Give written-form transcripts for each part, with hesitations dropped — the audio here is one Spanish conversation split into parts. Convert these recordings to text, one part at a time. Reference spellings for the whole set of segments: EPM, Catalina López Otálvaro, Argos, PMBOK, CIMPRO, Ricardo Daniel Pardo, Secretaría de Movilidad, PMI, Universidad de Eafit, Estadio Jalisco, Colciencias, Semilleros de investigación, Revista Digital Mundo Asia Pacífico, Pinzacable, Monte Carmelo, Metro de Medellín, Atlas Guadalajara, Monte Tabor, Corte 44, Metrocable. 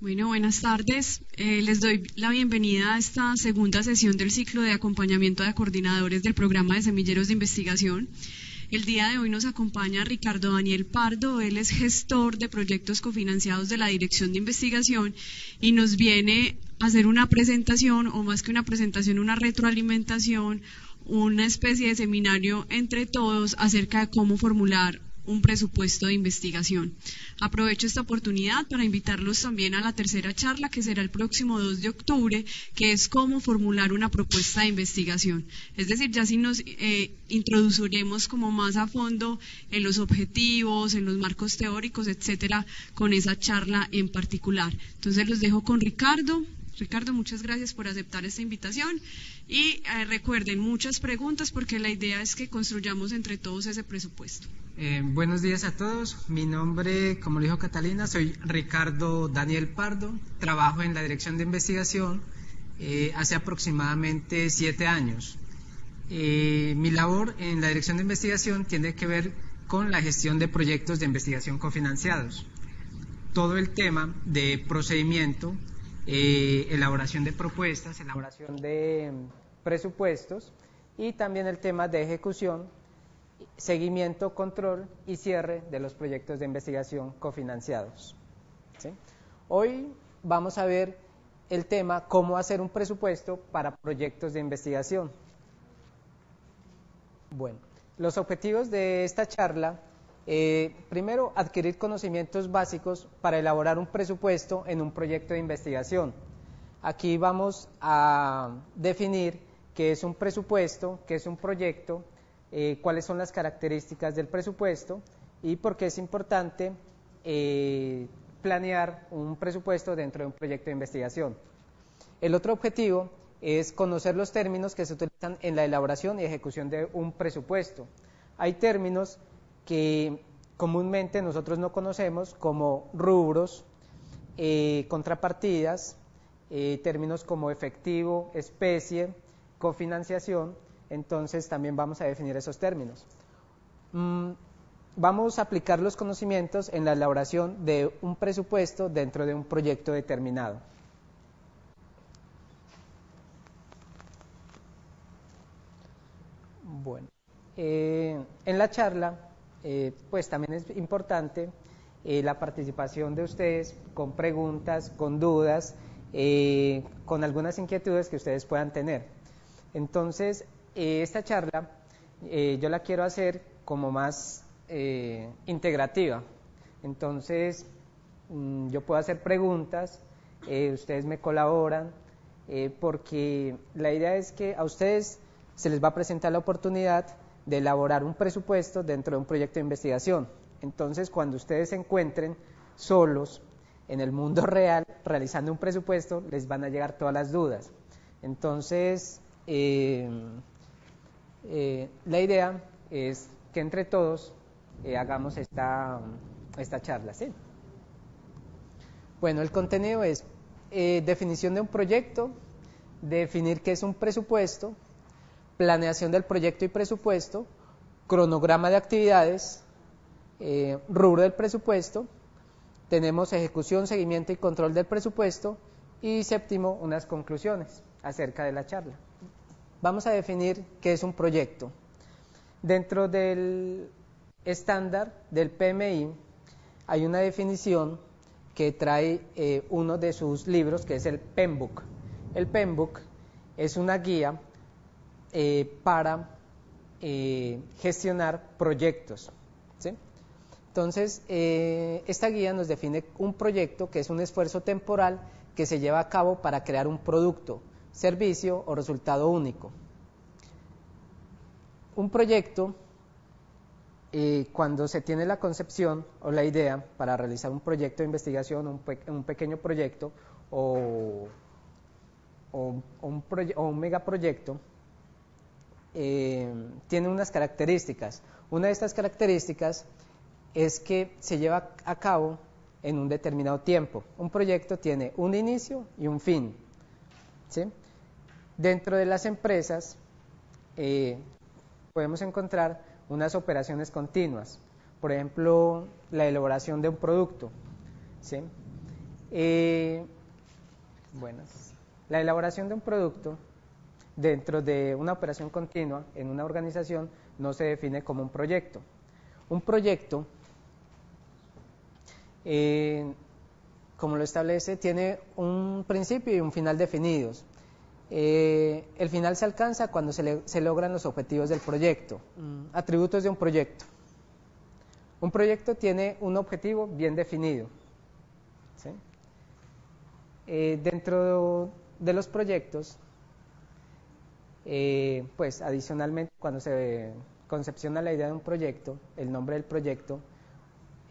Bueno, buenas tardes. Les doy la bienvenida a esta segunda sesión del ciclo de acompañamiento de coordinadores del programa de semilleros de investigación. El día de hoy nos acompaña Ricardo Daniel Pardo. Él es gestor de proyectos cofinanciados de la Dirección de Investigación y nos viene a hacer una presentación, o más que una presentación, una retroalimentación, una especie de seminario entre todos acerca de cómo formular un presupuesto de investigación. Aprovecho esta oportunidad para invitarlos también a la tercera charla que será el próximo 2 de octubre, que es cómo formular una propuesta de investigación. Es decir, ya si nos introduciremos como más a fondo en los objetivos, en los marcos teóricos, etcétera, con esa charla en particular. Entonces los dejo con Ricardo. Ricardo, muchas gracias por aceptar esta invitación y recuerden, muchas preguntas porque la idea es que construyamos entre todos ese presupuesto. Buenos días a todos. Mi nombre, como lo dijo Catalina, soy Ricardo Daniel Pardo. Trabajo en la Dirección de Investigación hace aproximadamente 7 años. Mi labor en la Dirección de Investigación tiene que ver con la gestión de proyectos de investigación cofinanciados. Todo el tema de procedimiento, elaboración de propuestas, elaboración de presupuestos y también el tema de ejecución, seguimiento, control y cierre de los proyectos de investigación cofinanciados. ¿Sí? Hoy vamos a ver el tema cómo hacer un presupuesto para proyectos de investigación. Bueno, los objetivos de esta charla, primero, adquirir conocimientos básicos para elaborar un presupuesto en un proyecto de investigación. Aquí vamos a definir qué es un presupuesto, qué es un proyecto, cuáles son las características del presupuesto y por qué es importante planear un presupuesto dentro de un proyecto de investigación. El otro objetivo es conocer los términos que se utilizan en la elaboración y ejecución de un presupuesto. Hay términos que comúnmente nosotros no conocemos, como rubros, contrapartidas, términos como efectivo, especie, cofinanciación. Entonces también vamos a definir esos términos. Vamos a aplicar los conocimientos en la elaboración de un presupuesto dentro de un proyecto determinado. Bueno, en la charla, pues también es importante la participación de ustedes con preguntas, con dudas, con algunas inquietudes que ustedes puedan tener. Entonces, esta charla yo la quiero hacer como más integrativa. Entonces, yo puedo hacer preguntas, ustedes me colaboran, porque la idea es que a ustedes se les va a presentar la oportunidad de elaborar un presupuesto dentro de un proyecto de investigación. Entonces, cuando ustedes se encuentren solos en el mundo real realizando un presupuesto, les van a llegar todas las dudas. Entonces, la idea es que entre todos hagamos esta charla, ¿sí? Bueno, el contenido es definición de un proyecto, definir qué es un presupuesto, planeación del proyecto y presupuesto, cronograma de actividades, rubro del presupuesto, tenemos ejecución, seguimiento y control del presupuesto y séptimo, unas conclusiones acerca de la charla. Vamos a definir qué es un proyecto. Dentro del estándar del PMI hay una definición que trae uno de sus libros que es el PMBOK. El PMBOK es una guía para gestionar proyectos, ¿sí? Entonces, esta guía nos define un proyecto que es un esfuerzo temporal que se lleva a cabo para crear un producto, servicio o resultado único. Un proyecto, cuando se tiene la concepción o la idea para realizar un proyecto de investigación, un pequeño proyecto o un megaproyecto, tiene unas características. Una de estas características es que se lleva a cabo en un determinado tiempo. Un proyecto tiene un inicio y un fin, ¿sí? Dentro de las empresas podemos encontrar unas operaciones continuas, por ejemplo, la elaboración de un producto, ¿sí? Bueno, la elaboración de un producto dentro de una operación continua en una organización no se define como un proyecto. Un proyecto, como lo establece, tiene un principio y un final definidos. El final se alcanza cuando se logran los objetivos del proyecto. Atributos de un proyecto. Un proyecto tiene un objetivo bien definido, ¿sí? Dentro de los proyectos, pues adicionalmente cuando se concepciona la idea de un proyecto, el nombre del proyecto,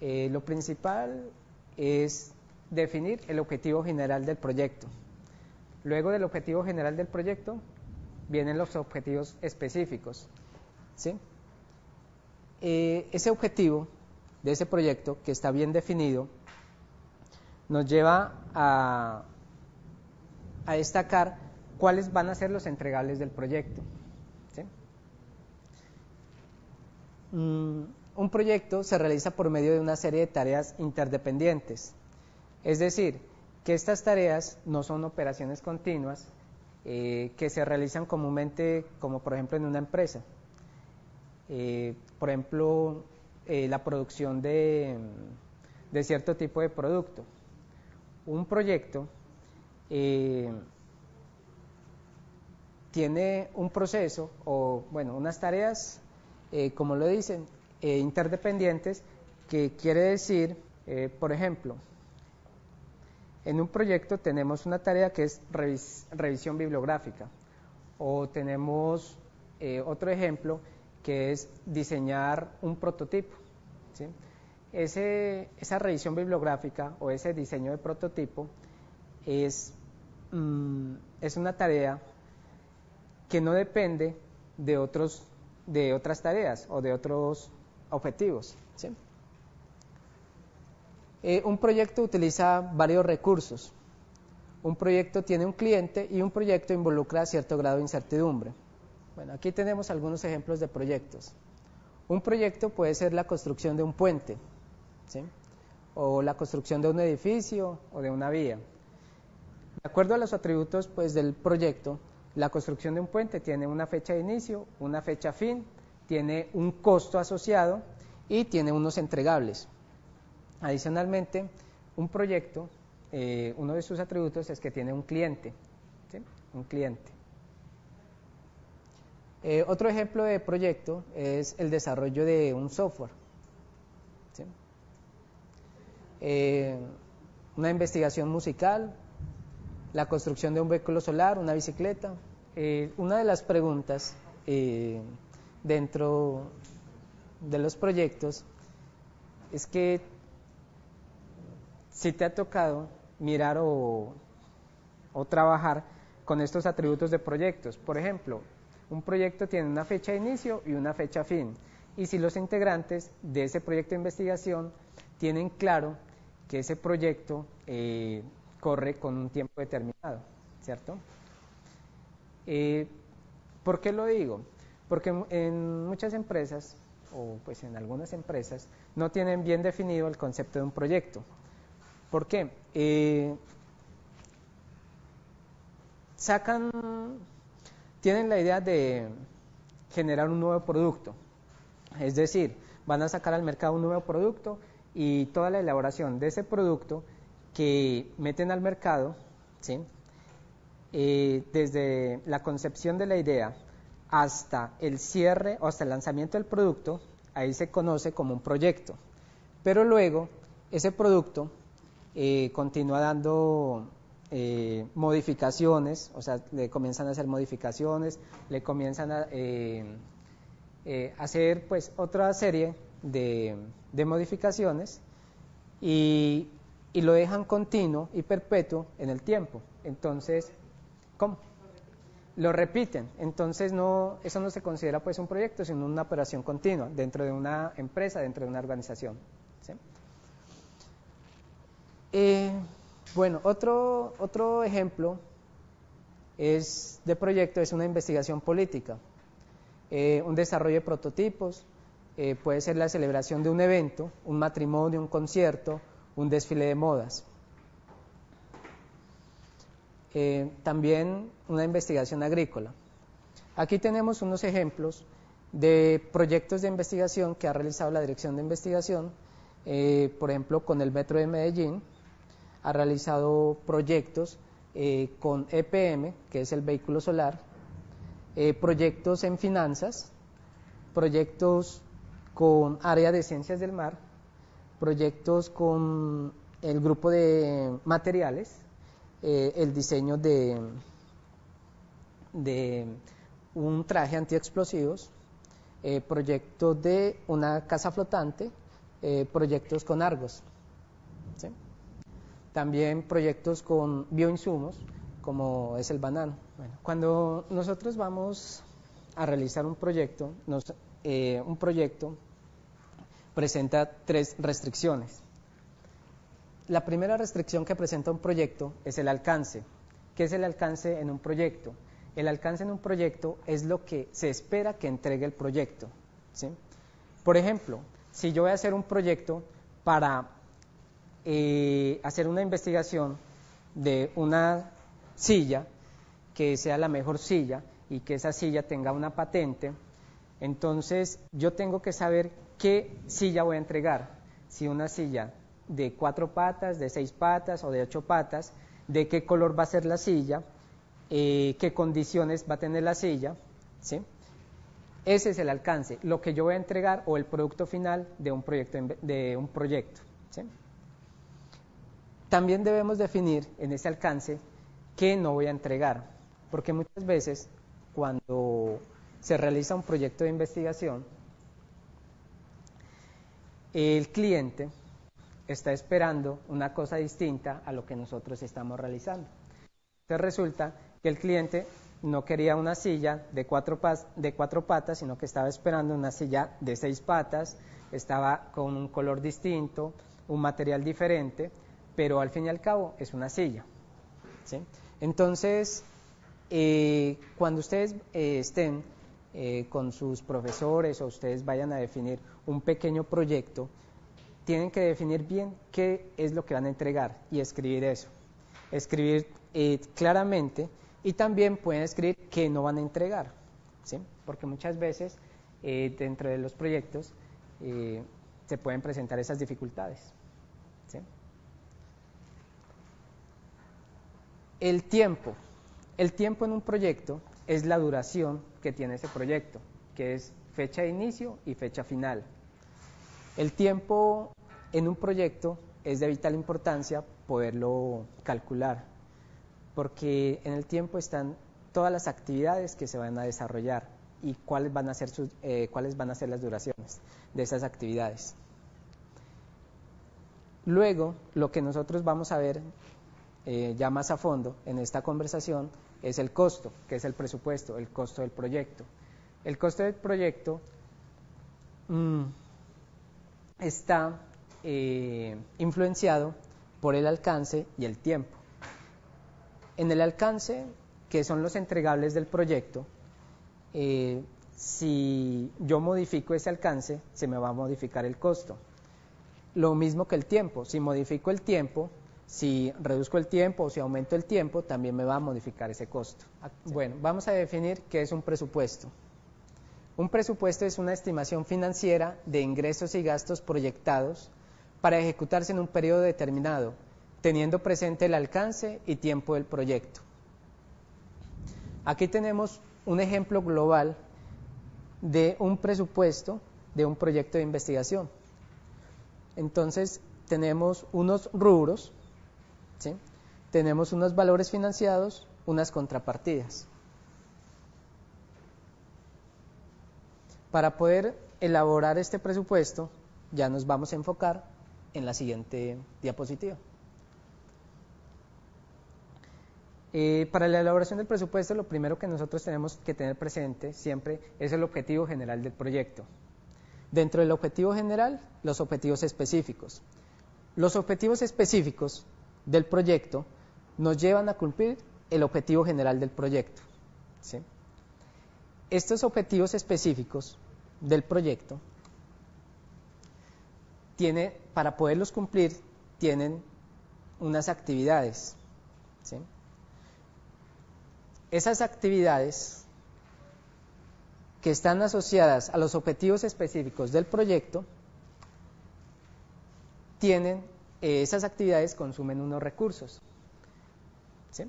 lo principal es definir el objetivo general del proyecto. Luego del objetivo general del proyecto vienen los objetivos específicos, ¿sí? Ese objetivo de ese proyecto que está bien definido nos lleva a destacar cuáles van a ser los entregables del proyecto, ¿sí? Un proyecto se realiza por medio de una serie de tareas interdependientes, es decir, que estas tareas no son operaciones continuas que se realizan comúnmente, como por ejemplo en una empresa. Por ejemplo, la producción de cierto tipo de producto. Un proyecto tiene un proceso o, bueno, unas tareas, como lo dicen, interdependientes, que quiere decir, por ejemplo, en un proyecto tenemos una tarea que es revisión bibliográfica, o tenemos otro ejemplo que es diseñar un prototipo, ¿sí? Esa revisión bibliográfica o ese diseño de prototipo es una tarea que no depende de otras tareas o de otros objetivos, ¿sí? Un proyecto utiliza varios recursos. Un proyecto tiene un cliente y un proyecto involucra cierto grado de incertidumbre. Bueno, aquí tenemos algunos ejemplos de proyectos. Un proyecto puede ser la construcción de un puente, ¿sí? O la construcción de un edificio o de una vía. De acuerdo a los atributos, pues, del proyecto, la construcción de un puente tiene una fecha de inicio, una fecha fin, tiene un costo asociado y tiene unos entregables. Adicionalmente, un proyecto, uno de sus atributos es que tiene un cliente, ¿sí? Un cliente. Otro ejemplo de proyecto es el desarrollo de un software, ¿sí? Una investigación musical, la construcción de un vehículo solar, una bicicleta. Una de las preguntas dentro de los proyectos es que si te ha tocado mirar o trabajar con estos atributos de proyectos. Por ejemplo, un proyecto tiene una fecha de inicio y una fecha fin. Y si los integrantes de ese proyecto de investigación tienen claro que ese proyecto corre con un tiempo determinado, ¿cierto? ¿Por qué lo digo? Porque en muchas empresas, o pues en algunas empresas, no tienen bien definido el concepto de un proyecto. ¿Por qué? Tienen la idea de generar un nuevo producto, es decir, van a sacar al mercado un nuevo producto y toda la elaboración de ese producto que meten al mercado, ¿sí? Desde la concepción de la idea hasta el cierre o hasta el lanzamiento del producto, ahí se conoce como un proyecto, pero luego ese producto continúa dando modificaciones, o sea, le comienzan a hacer modificaciones, le comienzan a hacer, pues, otra serie de modificaciones y lo dejan continuo y perpetuo en el tiempo. Entonces, ¿cómo? Lo repiten. Entonces, no, eso no se considera, pues, un proyecto, sino una operación continua dentro de una empresa, dentro de una organización, ¿sí? Bueno, otro ejemplo de proyecto es una investigación política, un desarrollo de prototipos, puede ser la celebración de un evento, un matrimonio, un concierto, un desfile de modas. También una investigación agrícola. Aquí tenemos unos ejemplos de proyectos de investigación que ha realizado la Dirección de Investigación, por ejemplo, con el Metro de Medellín. Ha realizado proyectos con EPM, que es el vehículo solar, proyectos en finanzas, proyectos con área de ciencias del mar, proyectos con el grupo de materiales, el diseño de un traje antiexplosivos, proyectos de una casa flotante, proyectos con Argos. ¿Sí? También proyectos con bioinsumos, como es el banano. Bueno, cuando nosotros vamos a realizar un proyecto, un proyecto presenta tres restricciones. La primera restricción que presenta un proyecto es el alcance. ¿Qué es el alcance en un proyecto? El alcance en un proyecto es lo que se espera que entregue el proyecto. ¿Sí? Por ejemplo, si yo voy a hacer un proyecto para hacer una investigación de una silla, que sea la mejor silla y que esa silla tenga una patente, entonces yo tengo que saber qué silla voy a entregar, si una silla de 4 patas, de 6 patas o de 8 patas, de qué color va a ser la silla, qué condiciones va a tener la silla, ¿sí? Ese es el alcance, lo que yo voy a entregar o el producto final de un proyecto. ¿Sí? También debemos definir en ese alcance qué no voy a entregar, porque muchas veces cuando se realiza un proyecto de investigación, el cliente está esperando una cosa distinta a lo que nosotros estamos realizando. Entonces resulta que el cliente no quería una silla de 4 patas, sino que estaba esperando una silla de 6 patas, estaba con un color distinto, un material diferente, pero al fin y al cabo es una silla. ¿Sí? Entonces, cuando ustedes estén con sus profesores o ustedes vayan a definir un pequeño proyecto, tienen que definir bien qué es lo que van a entregar y escribir eso. Escribir claramente, y también pueden escribir qué no van a entregar. ¿Sí? Porque muchas veces dentro de los proyectos se pueden presentar esas dificultades. ¿Sí? El tiempo. El tiempo en un proyecto es la duración que tiene ese proyecto, que es fecha de inicio y fecha final. El tiempo en un proyecto es de vital importancia poderlo calcular, porque en el tiempo están todas las actividades que se van a desarrollar y cuáles van a ser, cuáles van a ser las duraciones de esas actividades. Luego, lo que nosotros vamos a ver ya más a fondo en esta conversación es el costo, que es el presupuesto, el costo del proyecto. El costo del proyecto está influenciado por el alcance y el tiempo. En el alcance, que son los entregables del proyecto, si yo modifico ese alcance, se me va a modificar el costo. Lo mismo que el tiempo, si modifico el tiempo, si reduzco el tiempo o si aumento el tiempo, también me va a modificar ese costo. Bueno, vamos a definir qué es un presupuesto. Un presupuesto es una estimación financiera de ingresos y gastos proyectados para ejecutarse en un periodo determinado, teniendo presente el alcance y tiempo del proyecto. Aquí tenemos un ejemplo global de un presupuesto de un proyecto de investigación. Entonces, tenemos unos rubros, ¿sí? Tenemos unos valores financiados, unas contrapartidas. Para poder elaborar este presupuesto, ya nos vamos a enfocar en la siguiente diapositiva. Para la elaboración del presupuesto, lo primero que nosotros tenemos que tener presente siempre es el objetivo general del proyecto. Dentro del objetivo general, los objetivos específicos. Los objetivos específicos del proyecto nos llevan a cumplir el objetivo general del proyecto. ¿Sí? Estos objetivos específicos del proyecto, para poderlos cumplir, tienen unas actividades. ¿Sí? esas actividades que están asociadas a los objetivos específicos del proyecto, esas actividades consumen unos recursos. ¿Sí?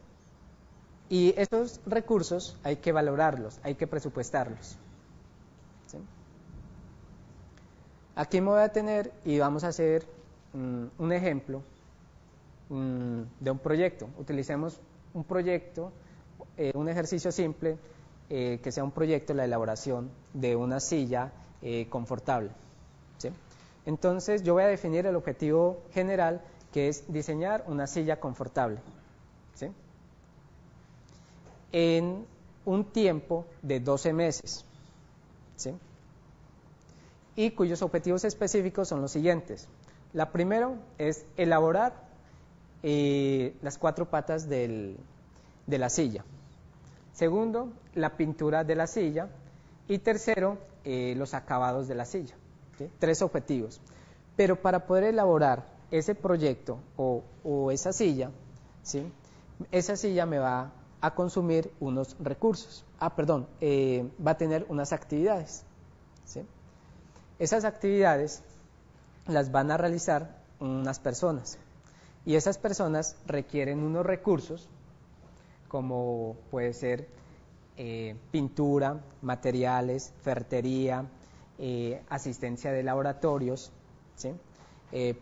Y esos recursos hay que valorarlos, hay que presupuestarlos. ¿Sí? Aquí me voy a tener y vamos a hacer un ejemplo de un proyecto. Utilicemos un proyecto, un ejercicio simple, que sea un proyecto de la elaboración de una silla confortable. ¿Sí? Entonces yo voy a definir el objetivo general, que es diseñar una silla confortable, ¿sí?, en un tiempo de 12 meses, ¿sí?, y cuyos objetivos específicos son los siguientes. La primera es elaborar las 4 patas de la silla. Segundo, la pintura de la silla. Y tercero, los acabados de la silla. ¿Sí? 3 objetivos. Pero para poder elaborar ese proyecto o esa silla, ¿sí?, esa silla me va a consumir unos recursos. Va a tener unas actividades. ¿Sí? Esas actividades las van a realizar unas personas. Y esas personas requieren unos recursos, como puede ser pintura, materiales, ferretería, asistencia de laboratorios, ¿sí?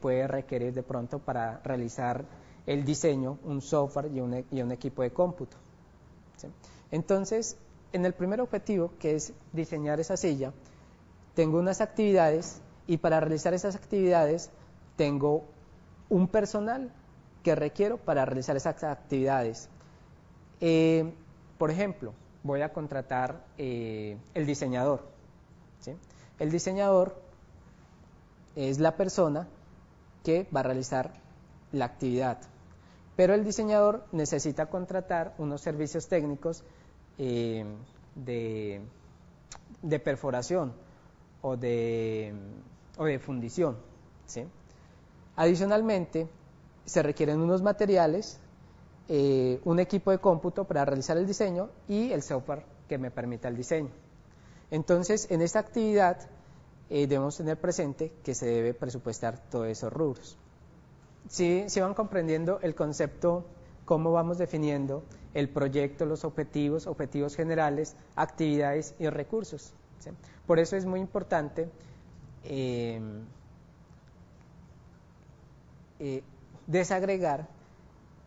Puede requerir de pronto para realizar el diseño un software y un equipo de cómputo, ¿sí? Entonces, en el primer objetivo, que es diseñar esa silla, tengo unas actividades y para realizar esas actividades tengo un personal que requiero para realizar esas actividades. Por ejemplo, voy a contratar el diseñador, ¿sí? El diseñador es la persona que va a realizar la actividad, pero el diseñador necesita contratar unos servicios técnicos de perforación o de fundición, ¿sí? Adicionalmente, se requieren unos materiales, un equipo de cómputo para realizar el diseño y el software que me permita el diseño. Entonces, en esta actividad debemos tener presente que se debe presupuestar todos esos rubros. Si van comprendiendo el concepto, cómo vamos definiendo el proyecto, los objetivos, objetivos generales, actividades y recursos, ¿sí? Por eso es muy importante desagregar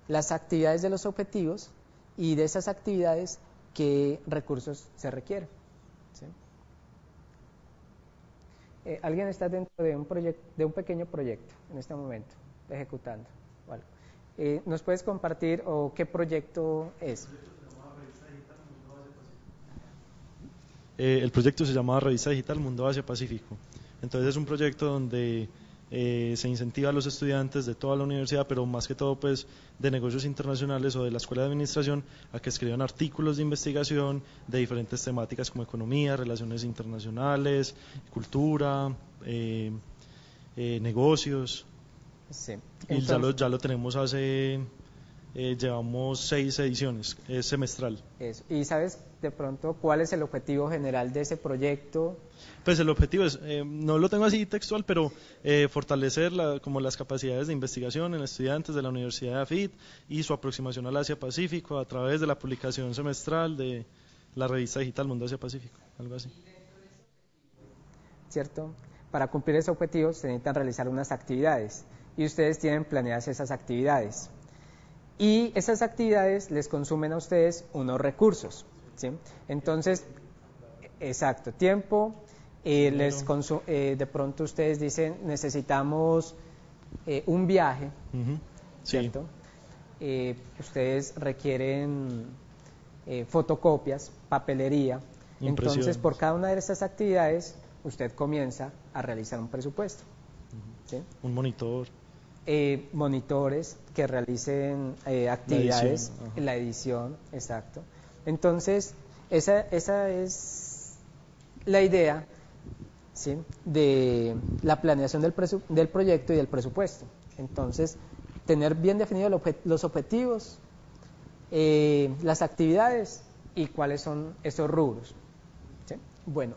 las actividades de los objetivos y de esas actividades qué recursos se requieren, ¿sí? Alguien está dentro de un pequeño proyecto en este momento, ejecutando. Vale. ¿Nos puedes compartir qué proyecto es? El proyecto se llama Revista Digital Mundo Asia Pacífico. Entonces es un proyecto donde se incentiva a los estudiantes de toda la universidad, pero más que todo pues de negocios internacionales o de la escuela de administración, a que escriban artículos de investigación de diferentes temáticas como economía, relaciones internacionales, cultura, negocios. Sí. Entonces, y ya lo tenemos hace, llevamos 6 ediciones, es semestral. Eso. ¿Y sabes de pronto cuál es el objetivo general de ese proyecto? Pues el objetivo es, no lo tengo así textual, pero fortalecer las capacidades de investigación en estudiantes de la Universidad de Eafit y su aproximación al Asia-Pacífico a través de la publicación semestral de la Revista Digital Mundo Asia-Pacífico, algo así. ¿Cierto? Para cumplir ese objetivo se necesitan realizar unas actividades y ustedes tienen planeadas esas actividades. Y esas actividades les consumen a ustedes unos recursos, ¿sí? Entonces, exacto, tiempo, de pronto ustedes dicen, necesitamos un viaje, ¿cierto? Sí. Ustedes requieren fotocopias, papelería. Entonces, por cada una de esas actividades, usted comienza a realizar un presupuesto. ¿Sí? Un monitor. Monitores que realicen actividades, la edición, exacto. Entonces, esa es la idea, ¿sí?, de la planeación del proyecto y del presupuesto. Entonces, tener bien definidos los objetivos, las actividades y cuáles son esos rubros. ¿Sí? Bueno,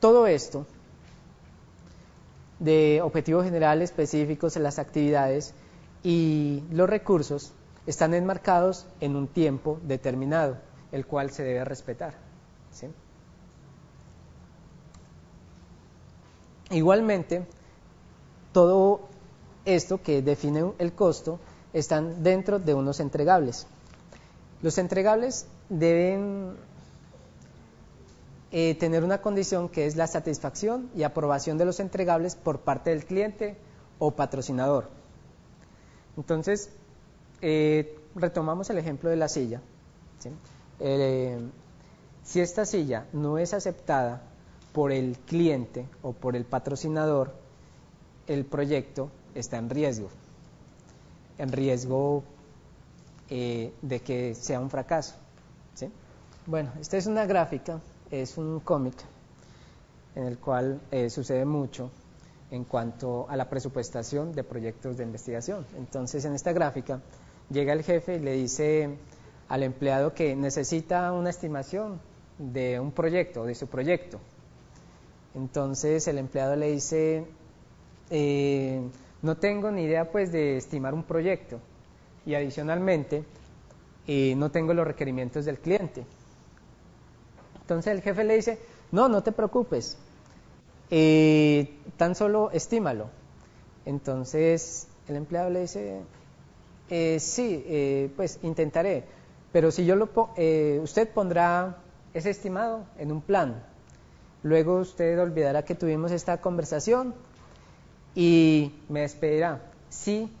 todo esto de objetivo general específicos en las actividades y los recursos están enmarcados en un tiempo determinado, el cual se debe respetar. ¿Sí? Igualmente, todo esto que define el costo están dentro de unos entregables. Los entregables deben tener una condición que es la satisfacción y aprobación de los entregables por parte del cliente o patrocinador. Entonces, retomamos el ejemplo de la silla. ¿Sí? Si esta silla no es aceptada por el cliente o por el patrocinador, el proyecto está en riesgo de que sea un fracaso. ¿Sí? Bueno, esta es una gráfica, es un cómic en el cual sucede mucho en cuanto a la presupuestación de proyectos de investigación. Entonces, en esta gráfica llega el jefe y le dice al empleado que necesita una estimación de un proyecto, de su proyecto. Entonces el empleado le dice, no tengo ni idea pues de estimar un proyecto, y adicionalmente no tengo los requerimientos del cliente. Entonces el jefe le dice, no te preocupes, tan solo estímalo. Entonces el empleado le dice, sí, pues intentaré, pero si yo usted pondrá ese estimado en un plan. Luego usted olvidará que tuvimos esta conversación y me despedirá si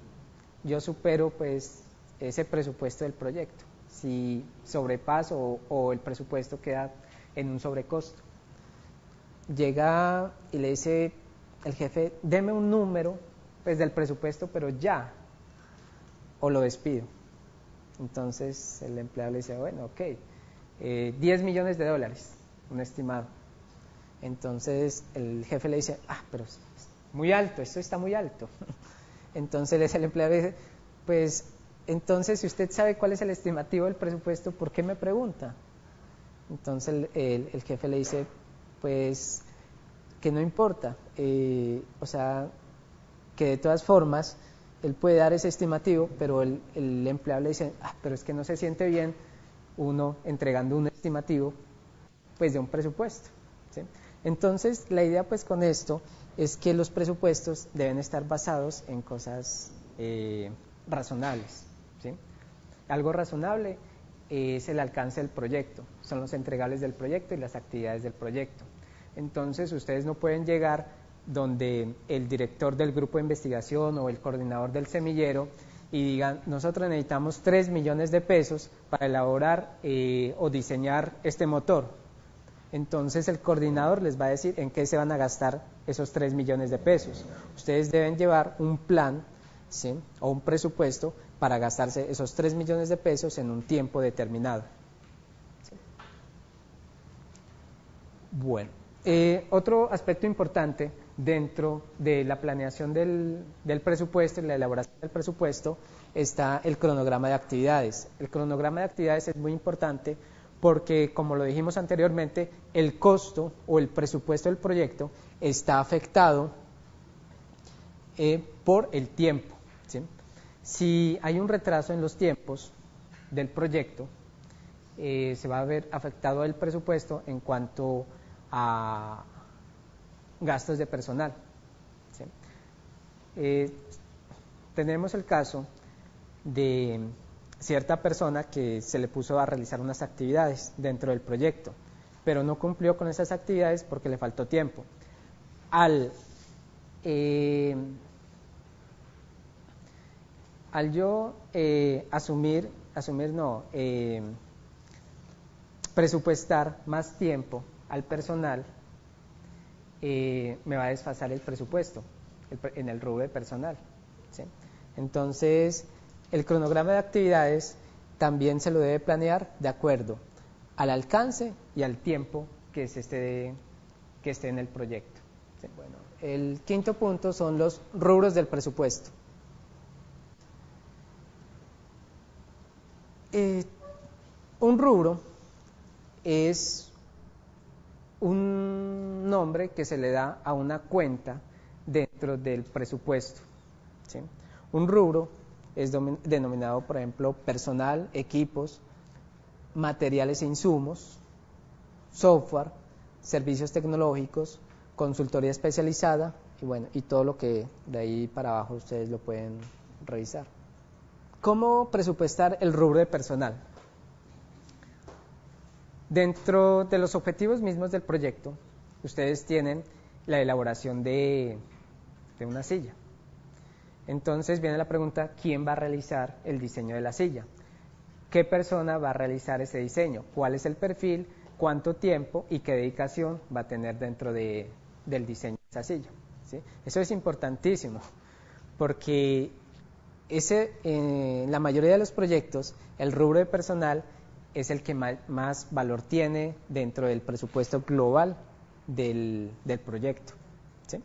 yo supero pues ese presupuesto del proyecto, si sobrepaso o el presupuesto queda en un sobrecosto. Llega y le dice el jefe, deme un número pues del presupuesto, pero ya, o lo despido. Entonces el empleado le dice, bueno, ok, 10 millones de dólares, un estimado. Entonces el jefe le dice, pero es muy alto, esto está muy alto. Entonces el empleado dice, pues entonces si usted sabe cuál es el estimativo del presupuesto, ¿por qué me pregunta? Entonces el jefe le dice, pues que no importa, o sea, que de todas formas él puede dar ese estimativo, pero el empleado le dice, pero es que no se siente bien uno entregando un estimativo pues de un presupuesto. ¿Sí? Entonces la idea pues con esto es que los presupuestos deben estar basados en cosas razonables. ¿Sí? Algo razonable es el alcance del proyecto, son los entregables del proyecto y las actividades del proyecto. Entonces ustedes no pueden llegar donde el director del grupo de investigación o el coordinador del semillero y digan, nosotros necesitamos 3 millones de pesos para elaborar o diseñar este motor. Entonces el coordinador les va a decir en qué se van a gastar esos 3 millones de pesos. Ustedes deben llevar un plan, ¿sí?, o un presupuesto para gastarse esos 3 millones de pesos en un tiempo determinado. ¿Sí? Bueno, otro aspecto importante dentro de la planeación del presupuesto y la elaboración del presupuesto está el cronograma de actividades. El cronograma de actividades es muy importante porque, como lo dijimos anteriormente, el costo o el presupuesto del proyecto está afectado por el tiempo. ¿Sí? Si hay un retraso en los tiempos del proyecto, se va a ver afectado el presupuesto en cuanto a gastos de personal. ¿Sí? Tenemos el caso de cierta persona que se le puso a realizar unas actividades dentro del proyecto, pero no cumplió con esas actividades porque le faltó tiempo. Al yo presupuestar más tiempo al personal, me va a desfasar el presupuesto en el rubro de personal. ¿Sí? Entonces, el cronograma de actividades también se lo debe planear de acuerdo al alcance y al tiempo que esté en el proyecto. ¿Sí? Bueno, el quinto punto son los rubros del presupuesto. Un rubro es un nombre que se le da a una cuenta dentro del presupuesto, ¿sí? Un rubro es denominado, por ejemplo, personal, equipos, materiales e insumos, software, servicios tecnológicos, consultoría especializada y bueno, y todo lo que de ahí para abajo ustedes lo pueden revisar. ¿Cómo presupuestar el rubro de personal? Dentro de los objetivos mismos del proyecto, ustedes tienen la elaboración de una silla. Entonces viene la pregunta, ¿quién va a realizar el diseño de la silla? ¿Qué persona va a realizar ese diseño? ¿Cuál es el perfil? ¿Cuánto tiempo? ¿Y qué dedicación va a tener dentro del diseño de esa silla? ¿Sí? Eso es importantísimo, porque en la mayoría de los proyectos, el rubro de personal es el que más valor tiene dentro del presupuesto global del proyecto, ¿sí?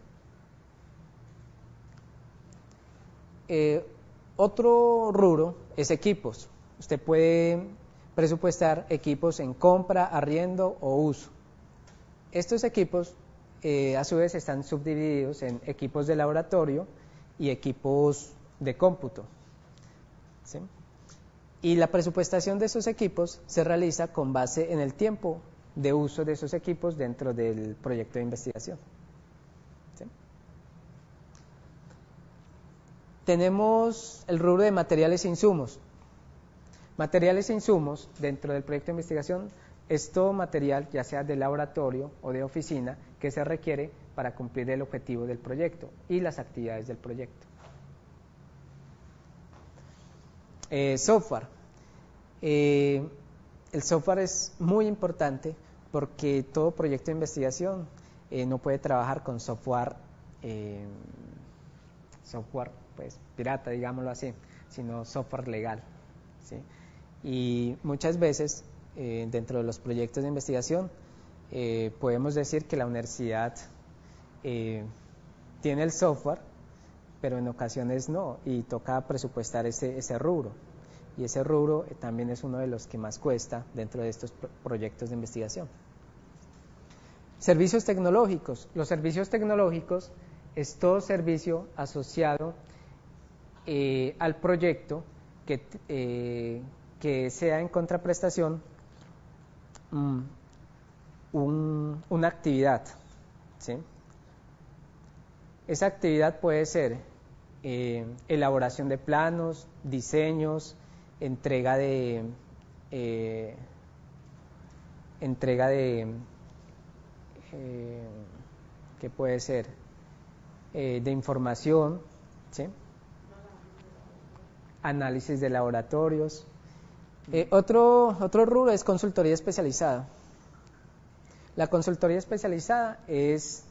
Otro rubro es equipos. Usted puede presupuestar equipos en compra, arriendo o uso. Estos equipos a su vez están subdivididos en equipos de laboratorio y equipos de cómputo, ¿sí? Y la presupuestación de esos equipos se realiza con base en el tiempo de uso de esos equipos dentro del proyecto de investigación, ¿sí? Tenemos el rubro de materiales e insumos. Materiales e insumos dentro del proyecto de investigación es todo material, ya sea de laboratorio o de oficina, que se requiere para cumplir el objetivo del proyecto y las actividades del proyecto. Software. El software es muy importante porque todo proyecto de investigación no puede trabajar con software pues, pirata, digámoslo así, sino software legal, ¿sí? Y muchas veces dentro de los proyectos de investigación podemos decir que la universidad tiene el software, pero en ocasiones no, y toca presupuestar ese rubro. Y ese rubro también es uno de los que más cuesta dentro de estos proyectos de investigación. Servicios tecnológicos. Los servicios tecnológicos es todo servicio asociado al proyecto que sea en contraprestación una actividad, ¿sí? Esa actividad puede ser elaboración de planos, diseños, ¿qué puede ser? De información, ¿sí? Análisis de laboratorios. Otro rubro es consultoría especializada. La consultoría especializada es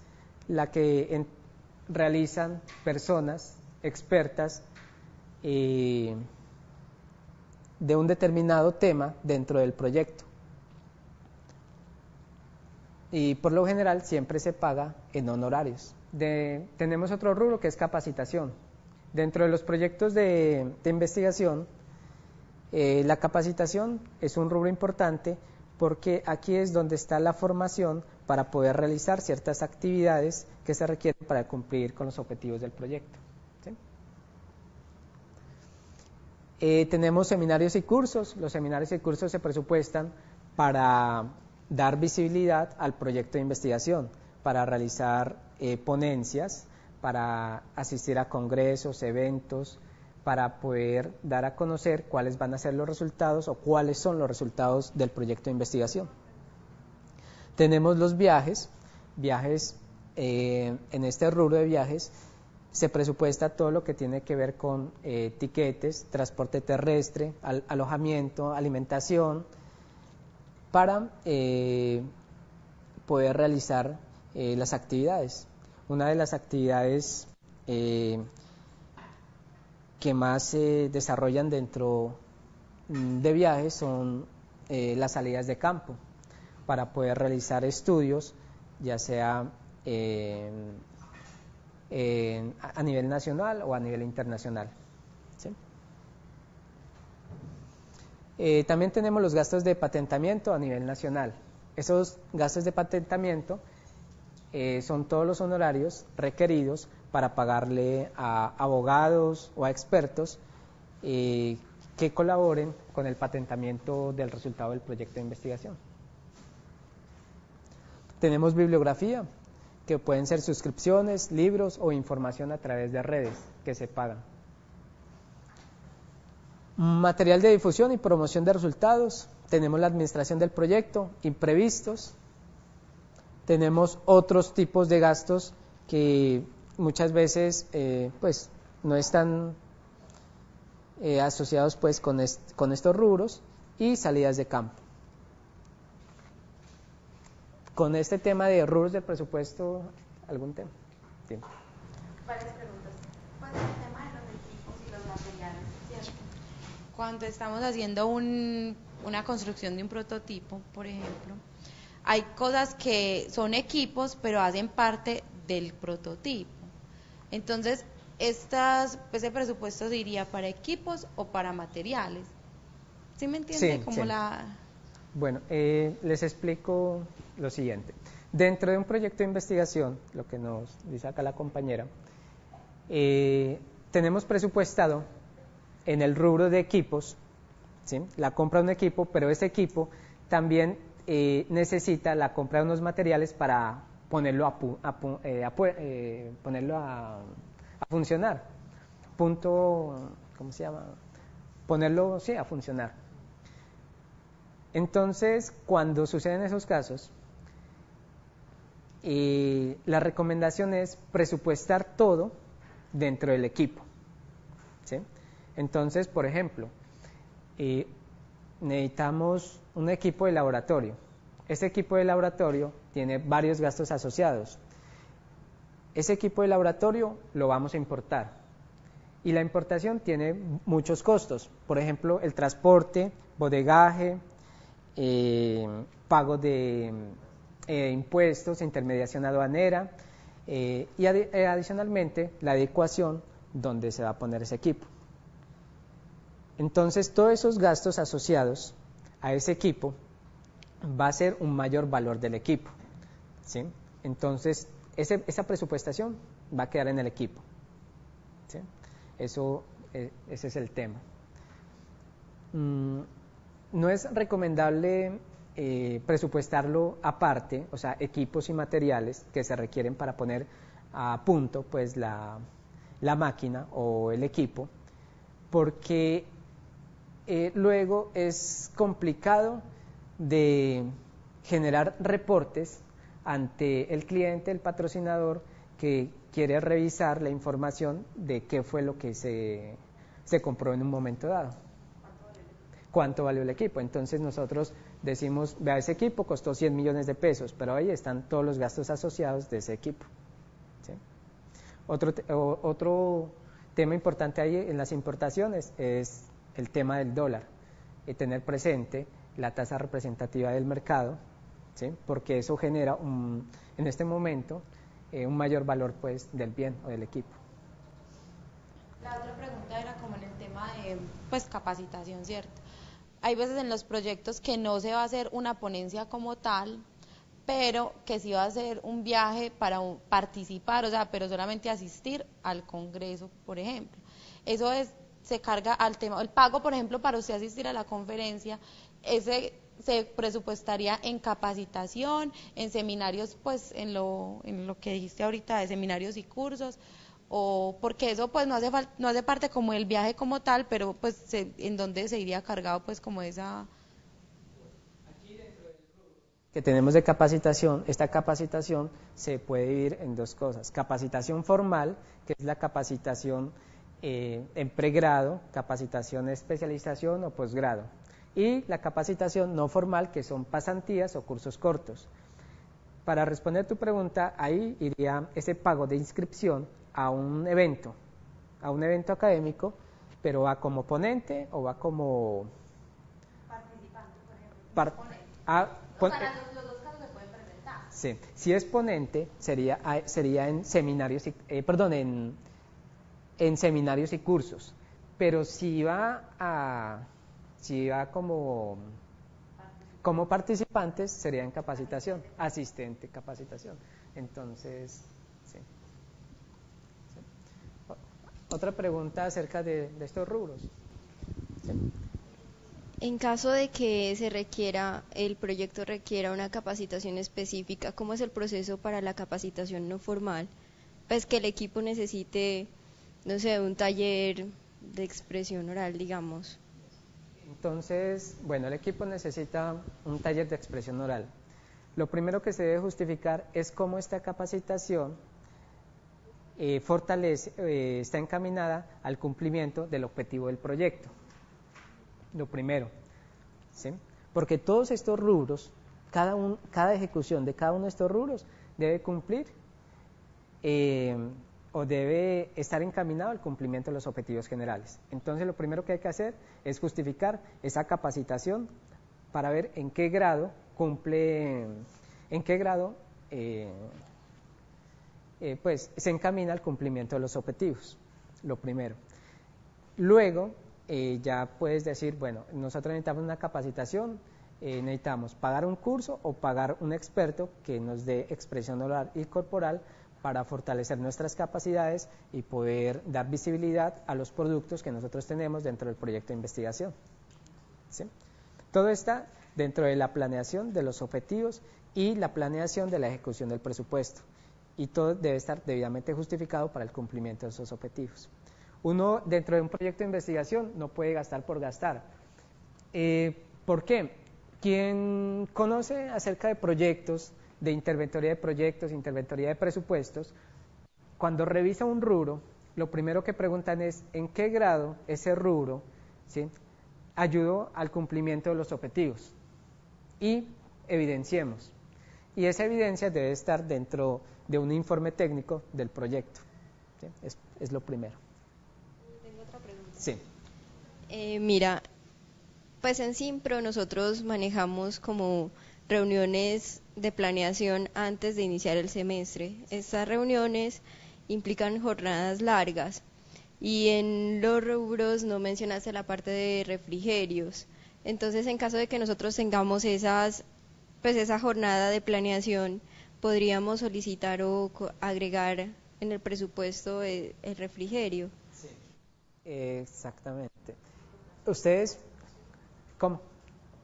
la que realizan personas expertas de un determinado tema dentro del proyecto. Y por lo general siempre se paga en honorarios. Tenemos otro rubro que es capacitación. Dentro de los proyectos de investigación, la capacitación es un rubro importante porque aquí es donde está la formación para poder realizar ciertas actividades que se requieren para cumplir con los objetivos del proyecto, ¿sí? Tenemos seminarios y cursos. Los seminarios y cursos se presupuestan para dar visibilidad al proyecto de investigación, para realizar ponencias, para asistir a congresos, eventos, para poder dar a conocer cuáles van a ser los resultados o cuáles son los resultados del proyecto de investigación. Tenemos los viajes, en este rubro de viajes se presupuesta todo lo que tiene que ver con tiquetes, transporte terrestre, alojamiento, alimentación, para poder realizar las actividades. Una de las actividades que más se desarrollan dentro de viajes son las salidas de campo, para poder realizar estudios, ya sea a nivel nacional o a nivel internacional, ¿sí? También tenemos los gastos de patentamiento a nivel nacional. Esos gastos de patentamiento son todos los honorarios requeridos para pagarle a abogados o a expertos que colaboren con el patentamiento del resultado del proyecto de investigación. Tenemos bibliografía, que pueden ser suscripciones, libros o información a través de redes que se pagan. Material de difusión y promoción de resultados, tenemos la administración del proyecto, imprevistos, tenemos otros tipos de gastos que muchas veces pues, no están asociados pues, con estos rubros, y salidas de campo. Con este tema de rubros del presupuesto, ¿algún tema? Sí. Varias preguntas. Pues el tema de los equipos y los materiales, ¿cierto? Cuando estamos haciendo una construcción de un prototipo, por ejemplo, hay cosas que son equipos, pero hacen parte del prototipo. Entonces, ese presupuesto diría para equipos o para materiales. ¿Sí me entiende? Sí, como sí. Bueno, les explico lo siguiente. Dentro de un proyecto de investigación, lo que nos dice acá la compañera, tenemos presupuestado en el rubro de equipos, ¿sí?, la compra de un equipo, pero ese equipo también necesita la compra de unos materiales para ponerlo a funcionar. ¿Cómo se llama? Ponerlo, sí, a funcionar. Entonces, cuando suceden esos casos, la recomendación es presupuestar todo dentro del equipo, ¿sí? Entonces, por ejemplo, necesitamos un equipo de laboratorio. Ese equipo de laboratorio tiene varios gastos asociados. Ese equipo de laboratorio lo vamos a importar. Y la importación tiene muchos costos. Por ejemplo, el transporte, bodegaje, pago de impuestos, intermediación aduanera y adicionalmente la adecuación donde se va a poner ese equipo. Entonces, todos esos gastos asociados a ese equipo va a ser un mayor valor del equipo, ¿sí? Entonces, esa presupuestación va a quedar en el equipo, ¿sí? Ese es el tema. No es recomendable presupuestarlo aparte, o sea, equipos y materiales que se requieren para poner a punto pues, la máquina o el equipo, porque luego es complicado de generar reportes ante el cliente, el patrocinador, que quiere revisar la información de qué fue lo que se compró en un momento dado. ¿Cuánto valió el equipo? Entonces nosotros decimos, vea, ese equipo costó 100 millones de pesos, pero ahí están todos los gastos asociados de ese equipo, ¿sí? Otro tema importante ahí en las importaciones es el tema del dólar, y tener presente la tasa representativa del mercado, ¿sí?, porque eso genera en este momento un mayor valor pues, del bien o del equipo. La otra pregunta era como en el tema de pues, capacitación, ¿cierto? Hay veces en los proyectos que no se va a hacer una ponencia como tal, pero que sí va a ser un viaje para participar, o sea, pero solamente asistir al congreso, por ejemplo. Eso se carga al tema, el pago, por ejemplo, para usted asistir a la conferencia, ese se presupuestaría en capacitación, en seminarios, pues en lo que dijiste ahorita de seminarios y cursos, o porque eso pues no hace parte como el viaje como tal, pero pues en donde se iría cargado pues como esa... Aquí dentro del rubro que tenemos de capacitación, esta capacitación se puede dividir en dos cosas: capacitación formal, que es la capacitación en pregrado, capacitación especialización o posgrado, y la capacitación no formal, que son pasantías o cursos cortos. Para responder tu pregunta, ahí iría ese pago de inscripción a un evento académico, pero va como ponente o va como participante, por ejemplo. Los dos casos se pueden presentar. Sí, si es ponente sería en seminarios, en seminarios y cursos, pero si va a Si va como participantes, sería en capacitación, asistente capacitación. Entonces, sí. Otra pregunta acerca de estos rubros. Sí. En caso de que el proyecto requiera una capacitación específica, ¿cómo es el proceso para la capacitación no formal? Pues que el equipo necesite, no sé, un taller de expresión oral, digamos. Entonces, bueno, el equipo necesita un taller de expresión oral. Lo primero que se debe justificar es cómo esta capacitación está encaminada al cumplimiento del objetivo del proyecto. Lo primero, ¿sí? Porque todos estos rubros, cada ejecución de cada uno de estos rubros debe cumplir o debe estar encaminado al cumplimiento de los objetivos generales. Entonces, lo primero que hay que hacer es justificar esa capacitación para ver en qué grado cumple, en qué grado pues se encamina al cumplimiento de los objetivos. Lo primero. Luego, ya puedes decir, bueno, nosotros necesitamos una capacitación, necesitamos pagar un curso o pagar un experto que nos dé expresión oral y corporal para fortalecer nuestras capacidades y poder dar visibilidad a los productos que nosotros tenemos dentro del proyecto de investigación. ¿Sí? Todo está dentro de la planeación de los objetivos y la planeación de la ejecución del presupuesto, y todo debe estar debidamente justificado para el cumplimiento de esos objetivos. Uno, dentro de un proyecto de investigación, no puede gastar por gastar. ¿Por qué? Quien conoce acerca de proyectos, de interventoría de proyectos, interventoría de presupuestos, cuando revisa un rubro, lo primero que preguntan es en qué grado ese rubro, ¿sí?, ayudó al cumplimiento de los objetivos. Y evidenciemos. Y esa evidencia debe estar dentro de un informe técnico del proyecto. ¿Sí? Es lo primero. Sí. Mira, pues en CIMPRO nosotros manejamos como reuniones de planeación antes de iniciar el semestre. Estas reuniones implican jornadas largas y en los rubros no mencionaste la parte de refrigerios. Entonces, en caso de que nosotros tengamos esa jornada de planeación, podríamos solicitar o agregar en el presupuesto el refrigerio. Exactamente. ¿Ustedes cómo?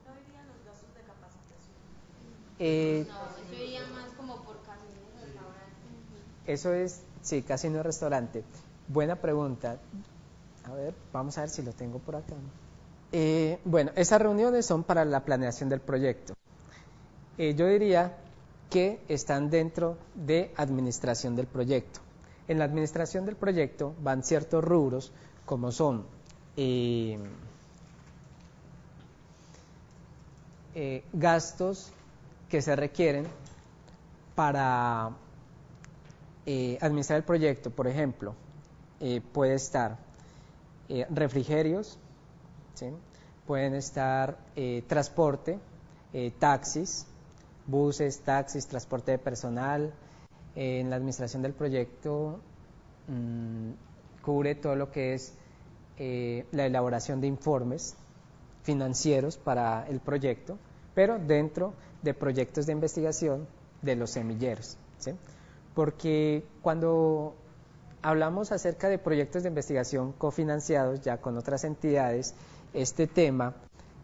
No irían los gastos de capacitación. No, eso iría más como por casino y restaurante. Eso es, sí, casino y restaurante. Buena pregunta. A ver, vamos a ver si lo tengo por acá. Bueno, esas reuniones son para la planeación del proyecto. Yo diría que están dentro de administración del proyecto. En la administración del proyecto van ciertos rubros, como son gastos que se requieren para administrar el proyecto. Por ejemplo, puede estar refrigerios, ¿sí? Pueden estar transporte, taxis, buses, taxis, transporte de personal. En la administración del proyecto cubre todo lo que es la elaboración de informes financieros para el proyecto, pero dentro de proyectos de investigación de los semilleros, ¿sí? Porque cuando hablamos acerca de proyectos de investigación cofinanciados ya con otras entidades, este tema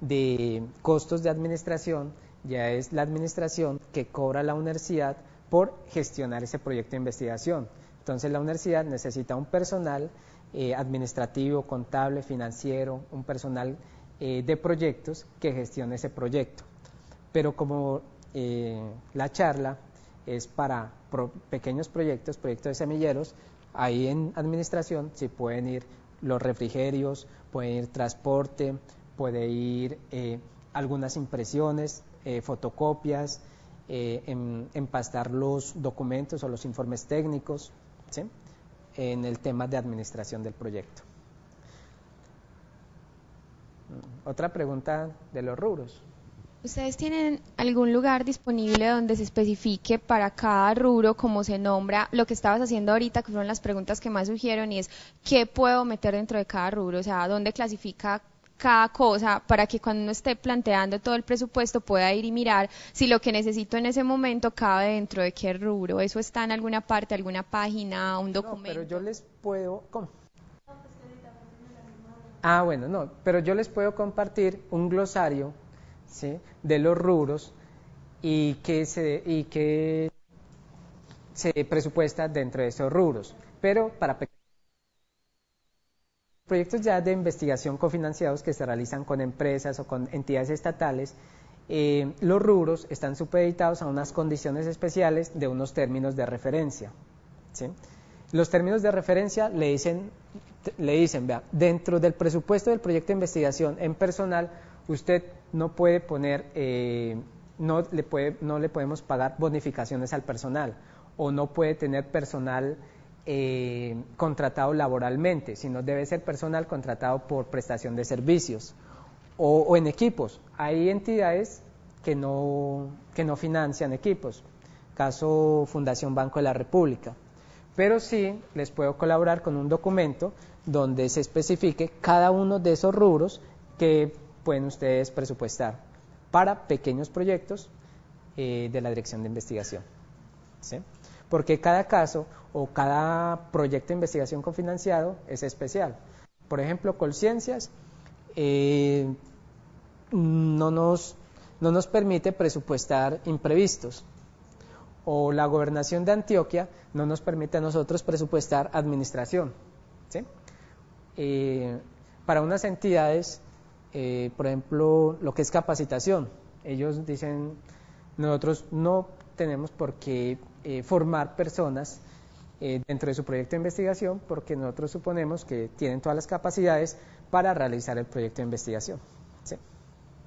de costos de administración ya es la administración que cobra la universidad por gestionar ese proyecto de investigación. Entonces, la universidad necesita un personal administrativo, contable, financiero, un personal de proyectos que gestione ese proyecto. Pero como la charla es para pequeños proyectos, proyectos de semilleros, ahí en administración sí pueden ir los refrigerios, pueden ir transporte, puede ir algunas impresiones, fotocopias, empastar los documentos o los informes técnicos, ¿sí?, en el tema de administración del proyecto. Otra pregunta de los rubros. ¿Ustedes tienen algún lugar disponible donde se especifique para cada rubro cómo se nombra lo que estabas haciendo ahorita, que fueron las preguntas que más surgieron, y es qué puedo meter dentro de cada rubro? O sea, ¿dónde clasifica cada cosa para que cuando uno esté planteando todo el presupuesto pueda ir y mirar si lo que necesito en ese momento cabe dentro de qué rubro. ¿Eso está en alguna parte, alguna página, un documento? No, pero yo les puedo... ¿Cómo? Ah, bueno, no, pero yo les puedo compartir un glosario, ¿sí?, de los rubros y que se presupuesta dentro de esos rubros, pero para pequeños proyectos ya de investigación cofinanciados que se realizan con empresas o con entidades estatales, los rubros están supeditados a unas condiciones especiales de unos términos de referencia, ¿sí? Los términos de referencia le dicen, vea, dentro del presupuesto del proyecto de investigación en personal, usted no puede poner, no le podemos pagar bonificaciones al personal, o no puede tener personal contratado laboralmente, sino debe ser personal contratado por prestación de servicios, o en equipos. Hay entidades que no financian equipos, caso Fundación Banco de la República. Pero sí les puedo colaborar con un documento donde se especifique cada uno de esos rubros que pueden ustedes presupuestar para pequeños proyectos de la Dirección de Investigación, ¿sí? Porque cada caso o cada proyecto de investigación cofinanciado es especial. Por ejemplo, Colciencias no nos permite presupuestar imprevistos, o la Gobernación de Antioquia no nos permite a nosotros presupuestar administración, ¿sí? Para unas entidades, por ejemplo, lo que es capacitación, ellos dicen, nosotros no tenemos por qué formar personas dentro de su proyecto de investigación, porque nosotros suponemos que tienen todas las capacidades para realizar el proyecto de investigación, ¿sí?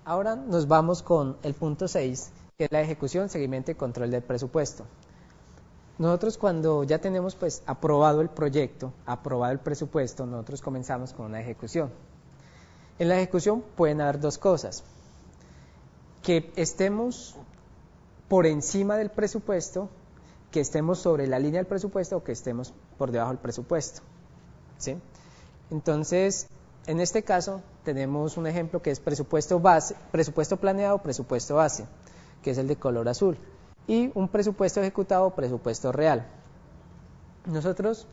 Ahora nos vamos con el punto 6, que es la ejecución, seguimiento y control del presupuesto. Nosotros, cuando ya tenemos pues aprobado el proyecto, aprobado el presupuesto, nosotros comenzamos con una ejecución. En la ejecución pueden haber dos cosas: que estemos por encima del presupuesto, que estemos sobre la línea del presupuesto, o que estemos por debajo del presupuesto, ¿sí? Entonces, en este caso tenemos un ejemplo que es presupuesto base, presupuesto planeado, presupuesto base, que es el de color azul, y un presupuesto ejecutado, presupuesto real. Nosotros,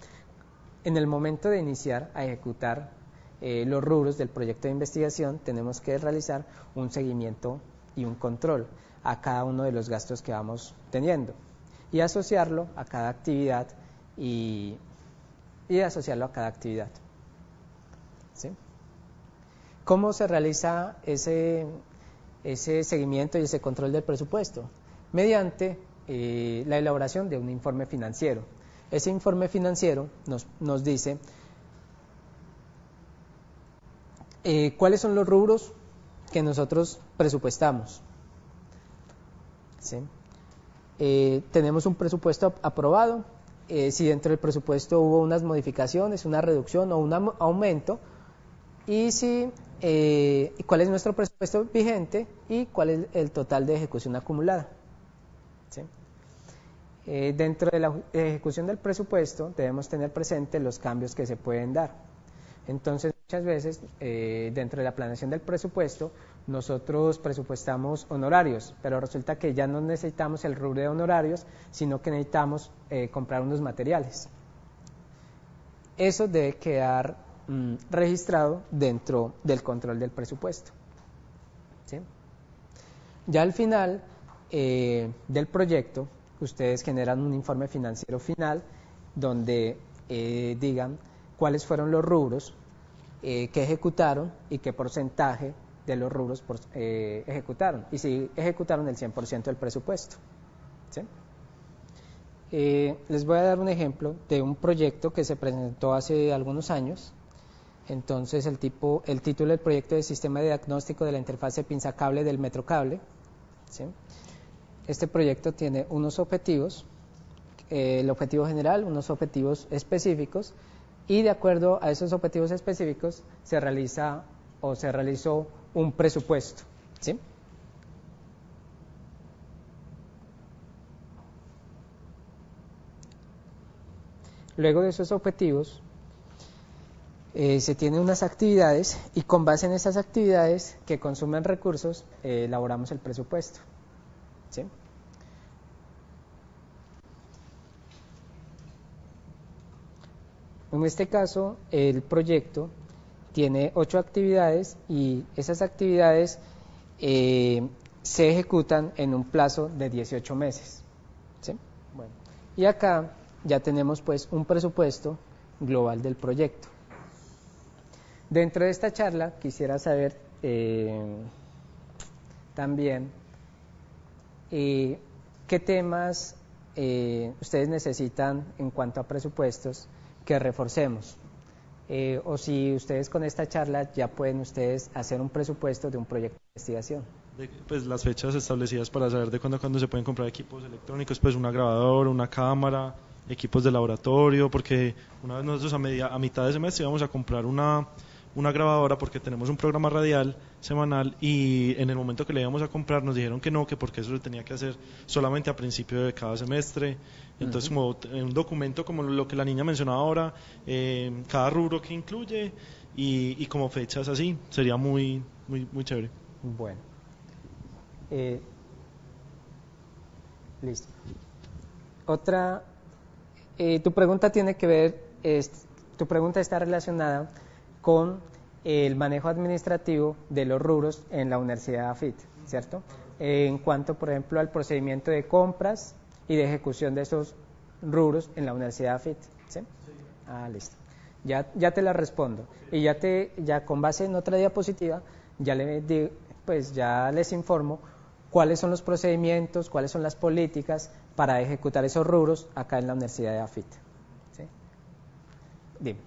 en el momento de iniciar a ejecutar los rubros del proyecto de investigación, tenemos que realizar un seguimiento y un control a cada uno de los gastos que vamos teniendo, y asociarlo a cada actividad, y asociarlo a cada actividad, ¿sí? ¿Cómo se realiza ese seguimiento y ese control del presupuesto? Mediante la elaboración de un informe financiero. Ese informe financiero nos dice cuáles son los rubros que nosotros presupuestamos, ¿sí? Tenemos un presupuesto aprobado, si dentro del presupuesto hubo unas modificaciones, una reducción o un aumento, y si cuál es nuestro presupuesto vigente y cuál es el total de ejecución acumulada, ¿sí? Dentro de la ejecución del presupuesto debemos tener presente los cambios que se pueden dar. Entonces, muchas veces dentro de la planeación del presupuesto nosotros presupuestamos honorarios, pero resulta que ya no necesitamos el rubro de honorarios, sino que necesitamos comprar unos materiales. Eso debe quedar registrado dentro del control del presupuesto, ¿sí? Ya al final del proyecto, ustedes generan un informe financiero final donde digan cuáles fueron los rubros que ejecutaron y qué porcentaje de los rubros ejecutaron, y si ejecutaron el 100% del presupuesto, ¿sí? Les voy a dar un ejemplo de un proyecto que se presentó hace algunos años. Entonces, el título del proyecto es Sistema de Diagnóstico de la Interfase Pinzacable del Metrocable, ¿sí? Este proyecto tiene unos objetivos, el objetivo general, unos objetivos específicos, y de acuerdo a esos objetivos específicos se realiza o se realizó un presupuesto, ¿sí? Luego de esos objetivos, Se tienen unas actividades y con base en esas actividades que consumen recursos, elaboramos el presupuesto. ¿Sí? En este caso, el proyecto tiene 8 actividades y esas actividades se ejecutan en un plazo de 18 meses. ¿Sí? Bueno, y acá ya tenemos pues un presupuesto global del proyecto. Dentro de esta charla quisiera saber también qué temas ustedes necesitan en cuanto a presupuestos que reforcemos, o si ustedes con esta charla ya pueden ustedes hacer un presupuesto de un proyecto de investigación. Pues las fechas establecidas para saber de cuándo a cuándo se pueden comprar equipos electrónicos, pues una grabadora, una cámara, equipos de laboratorio, porque una vez nosotros a mitad de semestre íbamos a comprar una grabadora porque tenemos un programa radial semanal y en el momento que le íbamos a comprar nos dijeron que no, que porque eso se tenía que hacer solamente a principio de cada semestre. Entonces, como un documento como lo que la niña mencionaba ahora, cada rubro que incluye y como fechas así, sería muy chévere. Bueno. Listo. Otra... tu pregunta tiene que ver, tu pregunta está relacionada con el manejo administrativo de los rubros en la Universidad de Eafit, ¿cierto? En cuanto, por ejemplo, al procedimiento de compras y de ejecución de esos rubros en la Universidad de Eafit, ¿sí? Ah, listo. Ya te la respondo. Y ya con base en otra diapositiva, ya les informo cuáles son los procedimientos, cuáles son las políticas para ejecutar esos rubros acá en la Universidad de Eafit. ¿Sí? Dime.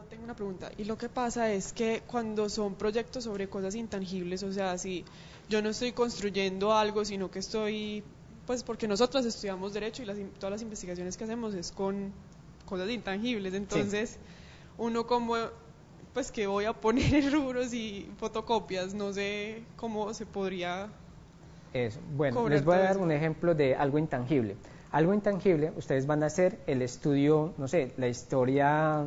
Yo tengo una pregunta, y lo que pasa es que cuando son proyectos sobre cosas intangibles, o sea, si yo no estoy construyendo algo, sino que estoy, pues porque nosotros estudiamos Derecho y todas las investigaciones que hacemos es con cosas intangibles, entonces sí. Uno como... pues que voy a poner rubros y fotocopias, no sé cómo se podría... Eso. Bueno, les voy a dar un ejemplo de algo intangible. Algo intangible, ustedes van a hacer el estudio, no sé, la historia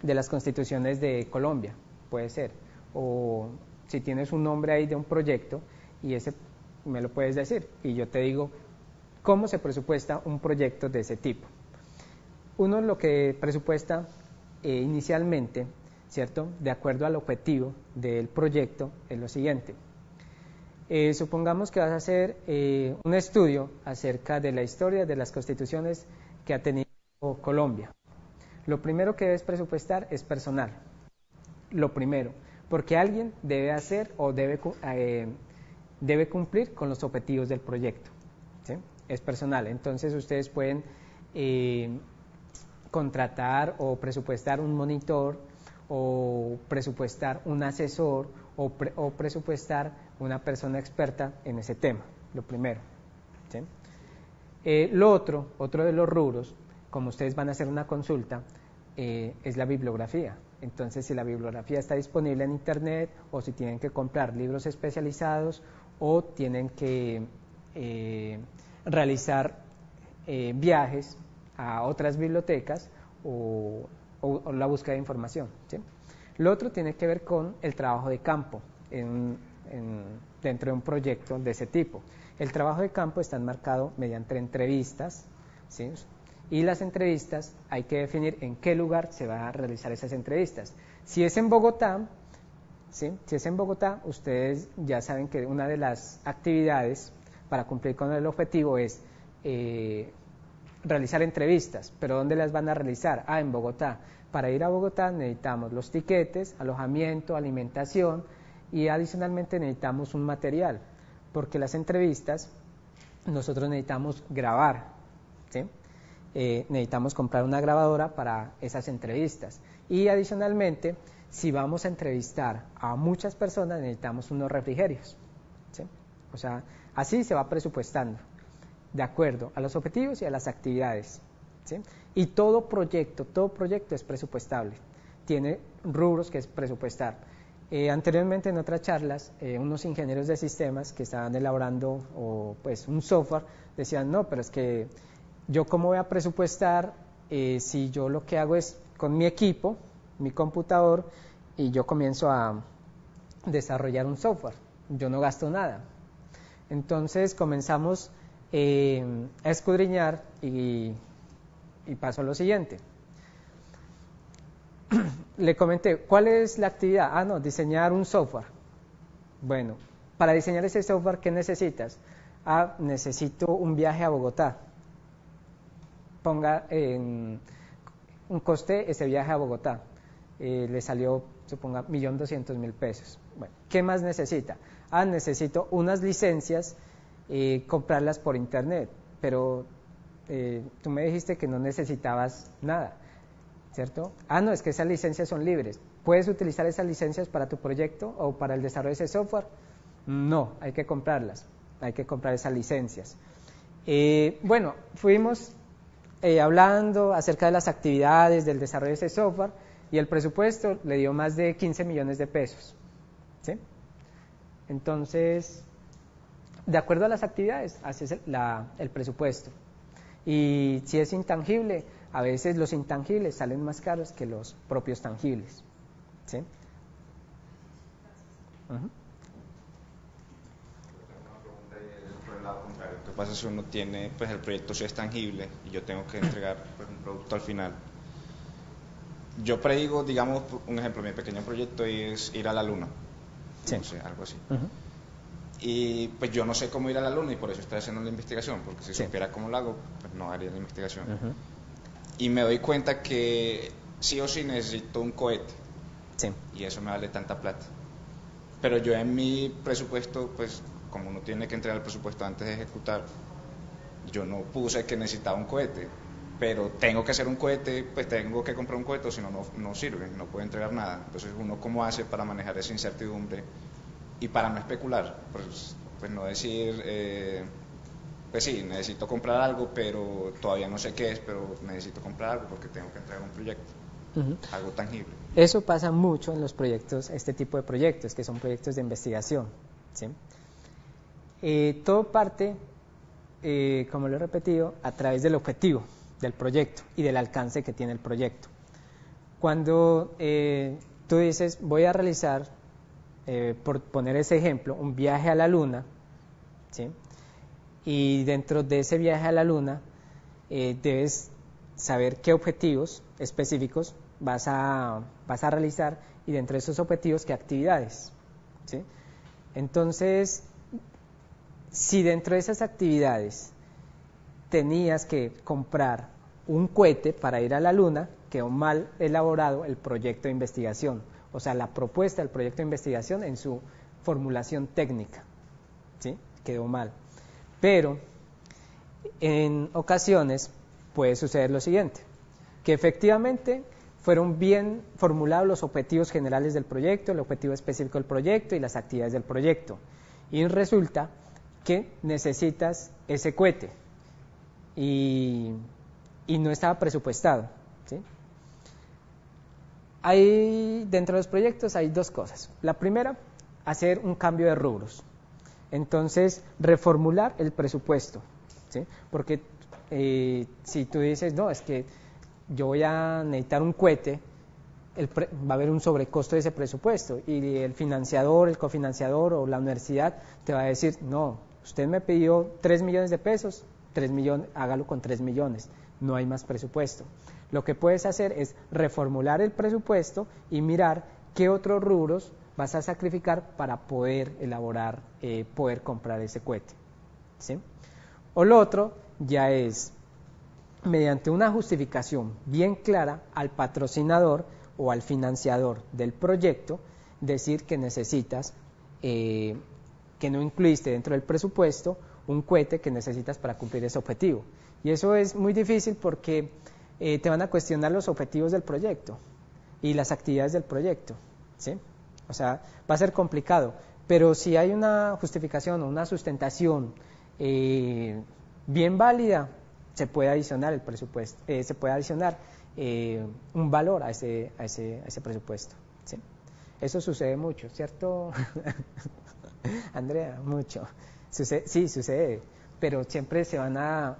de las constituciones de Colombia, puede ser. O si tienes un nombre ahí de un proyecto, y ese me lo puedes decir, y yo te digo cómo se presupuesta un proyecto de ese tipo. Uno lo que presupuesta inicialmente, ¿cierto? De acuerdo al objetivo del proyecto es lo siguiente. Supongamos que vas a hacer un estudio acerca de la historia de las constituciones que ha tenido Colombia. Lo primero que debes presupuestar es personal. Lo primero, porque alguien debe hacer o debe cumplir con los objetivos del proyecto. ¿Sí? Es personal. Entonces ustedes pueden contratar o presupuestar un monitor, o presupuestar un asesor, o presupuestar una persona experta en ese tema, lo primero. ¿Sí? Lo otro de los rubros, como ustedes van a hacer una consulta, es la bibliografía. Entonces, si la bibliografía está disponible en internet, o si tienen que comprar libros especializados, o tienen que realizar viajes a otras bibliotecas, o la búsqueda de información. ¿Sí? Lo otro tiene que ver con el trabajo de campo dentro de un proyecto de ese tipo. El trabajo de campo está enmarcado mediante entrevistas, ¿sí? Y las entrevistas hay que definir en qué lugar se van a realizar esas entrevistas. Si es en Bogotá, ¿sí? Si es en Bogotá, ustedes ya saben que una de las actividades para cumplir con el objetivo es realizar entrevistas, pero ¿dónde las van a realizar? Ah, en Bogotá. Para ir a Bogotá necesitamos los tiquetes, alojamiento, alimentación y adicionalmente necesitamos un material, porque las entrevistas nosotros necesitamos grabar, ¿sí? Necesitamos comprar una grabadora para esas entrevistas y adicionalmente si vamos a entrevistar a muchas personas necesitamos unos refrigerios, ¿sí? O sea, así se va presupuestando, de acuerdo a los objetivos y a las actividades. ¿Sí? Y todo proyecto es presupuestable, tiene rubros que es presupuestar. Anteriormente en otras charlas, unos ingenieros de sistemas que estaban elaborando un software, decían, no, pero es que yo cómo voy a presupuestar si yo lo que hago es con mi equipo, mi computador, y yo comienzo a desarrollar un software, yo no gasto nada. Entonces comenzamos a escudriñar y paso a lo siguiente. Le comenté, ¿cuál es la actividad? Ah, no, diseñar un software. Bueno, para diseñar ese software, ¿qué necesitas? Ah, necesito un viaje a Bogotá. Ponga en un coste ese viaje a Bogotá. Le salió, suponga, $1.200.000. Bueno, ¿qué más necesita? Ah, necesito unas licencias, comprarlas por internet, pero tú me dijiste que no necesitabas nada, ¿cierto? Ah, no, es que esas licencias son libres. ¿Puedes utilizar esas licencias para tu proyecto o para el desarrollo de ese software? No, hay que comprarlas, hay que comprar esas licencias. Bueno, fuimos hablando acerca de las actividades del desarrollo de ese software y el presupuesto le dio más de $15 millones, ¿sí? Entonces, de acuerdo a las actividades, así es el presupuesto. Y si es intangible, a veces los intangibles salen más caros que los propios tangibles, ¿sí? Uh-huh. ¿Qué pasa si uno tiene, pues el proyecto sí es tangible y yo tengo que entregar, pues, un producto al final? Yo predigo, digamos, un ejemplo, mi pequeño proyecto es ir a la luna, sí. No sé, algo así. Uh-huh. Y pues yo no sé cómo ir a la luna y por eso estoy haciendo la investigación, porque si sí supiera cómo lo hago, pues no haría la investigación. Uh-huh. Y me doy cuenta que sí o sí necesito un cohete, sí, y eso me vale tanta plata. Pero yo en mi presupuesto, pues como uno tiene que entregar el presupuesto antes de ejecutar, yo no puse que necesitaba un cohete, pero tengo que hacer un cohete, pues tengo que comprar un cohete, si no, no sirve, no puedo entregar nada. Entonces, uno cómo hace para manejar esa incertidumbre y para no especular, pues no decir, pues sí, necesito comprar algo, pero todavía no sé qué es, pero necesito comprar algo porque tengo que entregar un proyecto, uh-huh, algo tangible. Eso pasa mucho en los proyectos, este tipo de proyectos, que son proyectos de investigación, ¿sí? Todo parte, como lo he repetido, a través del objetivo del proyecto y del alcance que tiene el proyecto. Cuando tú dices, voy a realizar, por poner ese ejemplo, un viaje a la luna, ¿sí? Y dentro de ese viaje a la luna debes saber qué objetivos específicos vas a realizar y dentro de esos objetivos qué actividades, ¿sí? Entonces, si dentro de esas actividades tenías que comprar un cohete para ir a la luna, quedó mal elaborado el proyecto de investigación, o sea, la propuesta del proyecto de investigación en su formulación técnica, ¿sí? Quedó mal. Pero en ocasiones puede suceder lo siguiente, que efectivamente fueron bien formulados los objetivos generales del proyecto, el objetivo específico del proyecto y las actividades del proyecto, y resulta que necesitas ese cohete y no estaba presupuestado, ¿sí? Dentro de los proyectos hay dos cosas. La primera, hacer un cambio de rubros. Entonces, reformular el presupuesto, ¿sí? Porque si tú dices, no, es que yo voy a necesitar un cohete, va a haber un sobrecosto de ese presupuesto y el financiador, el cofinanciador o la universidad te va a decir, no, usted me pidió $3 millones, 3 millones, hágalo con $3 millones, no hay más presupuesto. Lo que puedes hacer es reformular el presupuesto y mirar qué otros rubros vas a sacrificar para poder elaborar, poder comprar ese cohete, ¿sí? O lo otro ya es, mediante una justificación bien clara al patrocinador o al financiador del proyecto, decir que necesitas, que no incluiste dentro del presupuesto un cohete que necesitas para cumplir ese objetivo. Y eso es muy difícil porque te van a cuestionar los objetivos del proyecto y las actividades del proyecto, ¿sí? O sea, va a ser complicado, pero si hay una justificación o una sustentación bien válida, se puede adicionar el presupuesto, se puede adicionar un valor a ese presupuesto, ¿sí? Eso sucede mucho, ¿cierto? Andrea, mucho. Sí, sucede, pero siempre se van a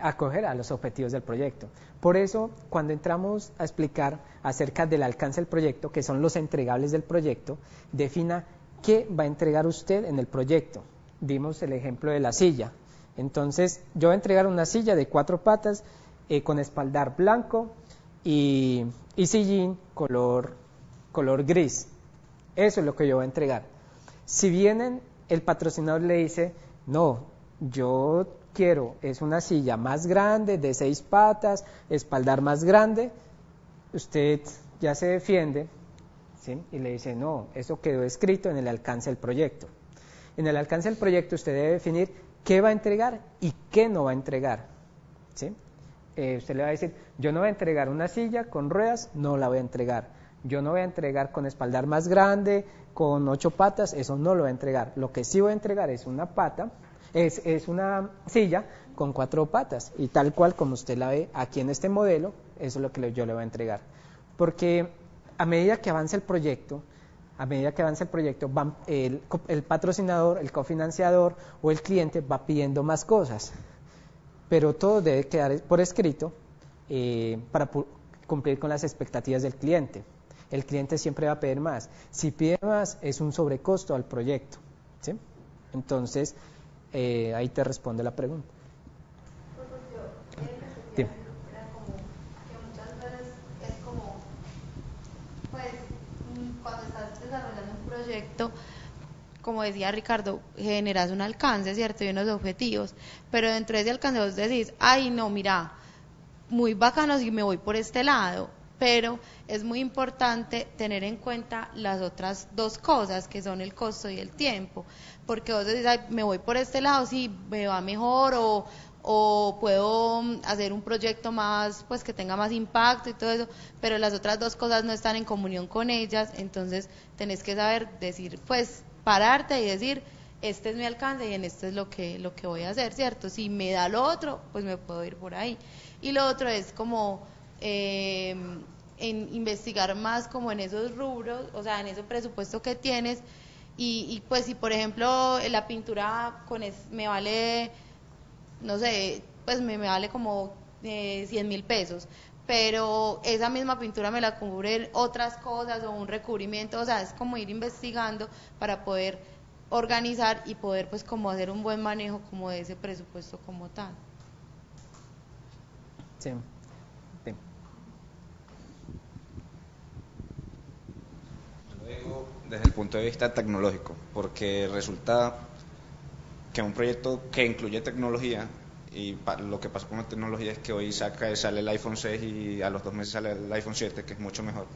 acoger a los objetivos del proyecto. Por eso, cuando entramos a explicar acerca del alcance del proyecto, que son los entregables del proyecto, defina qué va a entregar usted en el proyecto. Dimos el ejemplo de la silla. Entonces, yo voy a entregar una silla de 4 patas con espaldar blanco y sillín color gris. Eso es lo que yo voy a entregar. Si vienen, el patrocinador le dice, no, yo quiero, es una silla más grande, de 6 patas, espaldar más grande, usted ya se defiende, ¿sí? Y le dice, no, eso quedó escrito en el alcance del proyecto. En el alcance del proyecto usted debe definir qué va a entregar y qué no va a entregar, ¿sí? Usted le va a decir, yo no voy a entregar una silla con ruedas, no la voy a entregar. Yo no voy a entregar con espaldar más grande, con 8 patas, eso no lo voy a entregar. Lo que sí voy a entregar es una pata, es una silla con 4 patas, y tal cual como usted la ve aquí en este modelo, eso es lo que yo le voy a entregar. Porque a medida que avanza el proyecto, van, el patrocinador, el cofinanciador o el cliente va pidiendo más cosas, pero todo debe quedar por escrito para cumplir con las expectativas del cliente. El cliente siempre va a pedir más. Si pide más, es un sobrecosto al proyecto, ¿sí? Entonces, ahí te responde la pregunta. Dime. Cuando estás desarrollando un proyecto, como decía Ricardo, generas un alcance, ¿cierto? Y unos objetivos, pero dentro de ese alcance vos decís, ay no, mira, muy bacano si me voy por este lado, pero es muy importante tener en cuenta las otras 2 cosas, que son el costo y el tiempo, porque vos decís, ay, me voy por este lado, si me va mejor, o puedo hacer un proyecto más, pues que tenga más impacto y todo eso, pero las otras 2 cosas no están en comunión con ellas, entonces tenés que saber decir, pues pararte y decir, este es mi alcance y en este es lo que voy a hacer, ¿cierto? Si me da lo otro, pues me puedo ir por ahí. Y lo otro es como en investigar más como en esos rubros, o sea, en ese presupuesto que tienes, y pues si por ejemplo la pintura me vale, no sé, pues me vale como 100.000 pesos, pero esa misma pintura me la cubren otras cosas o un recubrimiento, o sea, es como ir investigando para poder organizar y poder pues como hacer un buen manejo como de ese presupuesto como tal. Sí. Bien. Yo digo desde el punto de vista tecnológico, porque resulta que un proyecto que incluye tecnología, y lo que pasa con la tecnología es que hoy sale el iPhone 6 y a los 2 meses sale el iPhone 7, que es mucho mejor.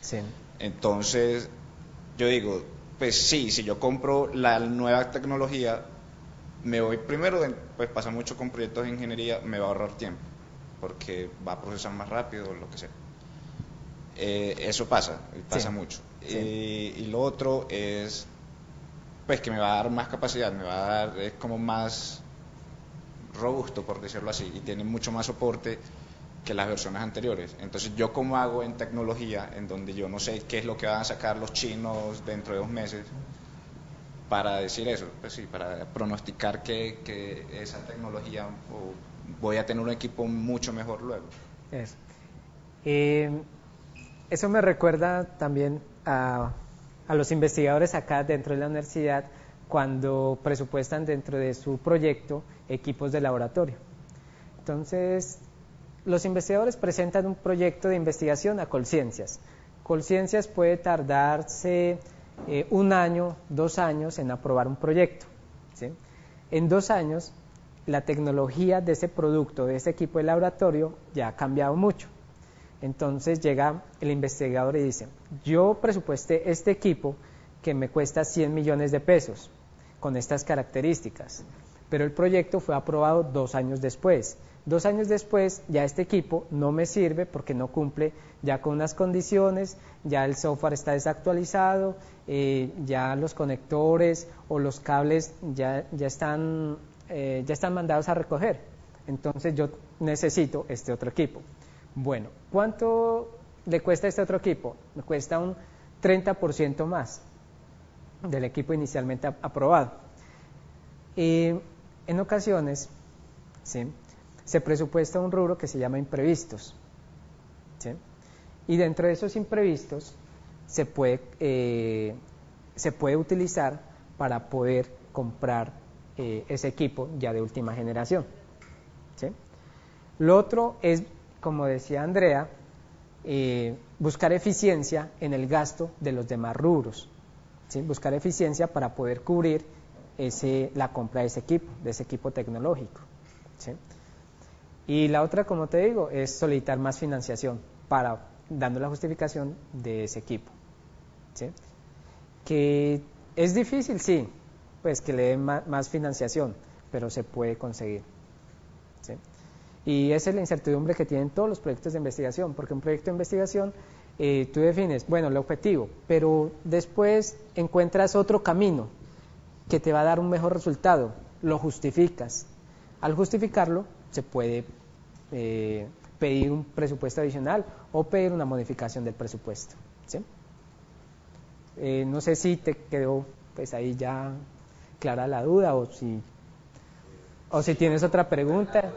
Sí. Entonces, yo digo, pues sí, si yo compro la nueva tecnología, me voy primero, pues pasa mucho con proyectos de ingeniería, me va a ahorrar tiempo, porque va a procesar más rápido o lo que sea. Eso pasa sí, mucho. Sí. Y lo otro es, pues que me va a dar más capacidad, me va a dar, es como más robusto, por decirlo así, y tiene mucho más soporte que las versiones anteriores. Entonces, ¿yo cómo hago en tecnología, en donde yo no sé qué es lo que van a sacar los chinos dentro de 2 meses, para decir eso? Pues sí, para pronosticar que esa tecnología, voy a tener un equipo mucho mejor luego. Eso, eso me recuerda también a los investigadores acá dentro de la universidad cuando presupuestan dentro de su proyecto equipos de laboratorio. Entonces, los investigadores presentan un proyecto de investigación a Colciencias. Colciencias puede tardarse 1 año, 2 años en aprobar un proyecto, ¿sí? En 2 años, la tecnología de ese producto, de ese equipo de laboratorio, ya ha cambiado mucho. Entonces llega el investigador y dice, yo presupuesté este equipo que me cuesta 100 millones de pesos, con estas características, pero el proyecto fue aprobado 2 años después. 2 años después ya este equipo no me sirve porque no cumple ya con unas condiciones, ya el software está desactualizado, ya los conectores o los cables ya están mandados a recoger, entonces yo necesito este otro equipo. Bueno, ¿cuánto le cuesta este otro equipo? Me cuesta un 30% más del equipo inicialmente aprobado. En ocasiones, ¿sí? se presupuesta un rubro que se llama imprevistos, ¿sí? Y dentro de esos imprevistos se puede utilizar para poder comprar ese equipo ya de última generación, ¿sí? Lo otro es, como decía Andrea, buscar eficiencia en el gasto de los demás rubros, ¿sí? Buscar eficiencia para poder cubrir la compra de ese equipo tecnológico, ¿sí? Y la otra, como te digo, es solicitar más financiación dando la justificación de ese equipo, ¿sí? Que es difícil, sí, pues que le den más financiación, pero se puede conseguir, ¿sí? Y esa es la incertidumbre que tienen todos los proyectos de investigación, porque un proyecto de investigación tú defines, bueno, el objetivo, pero después encuentras otro camino que te va a dar un mejor resultado, lo justificas. Al justificarlo se puede pedir un presupuesto adicional o pedir una modificación del presupuesto, ¿sí? No sé si te quedó pues ahí ya clara la duda o si tienes otra pregunta.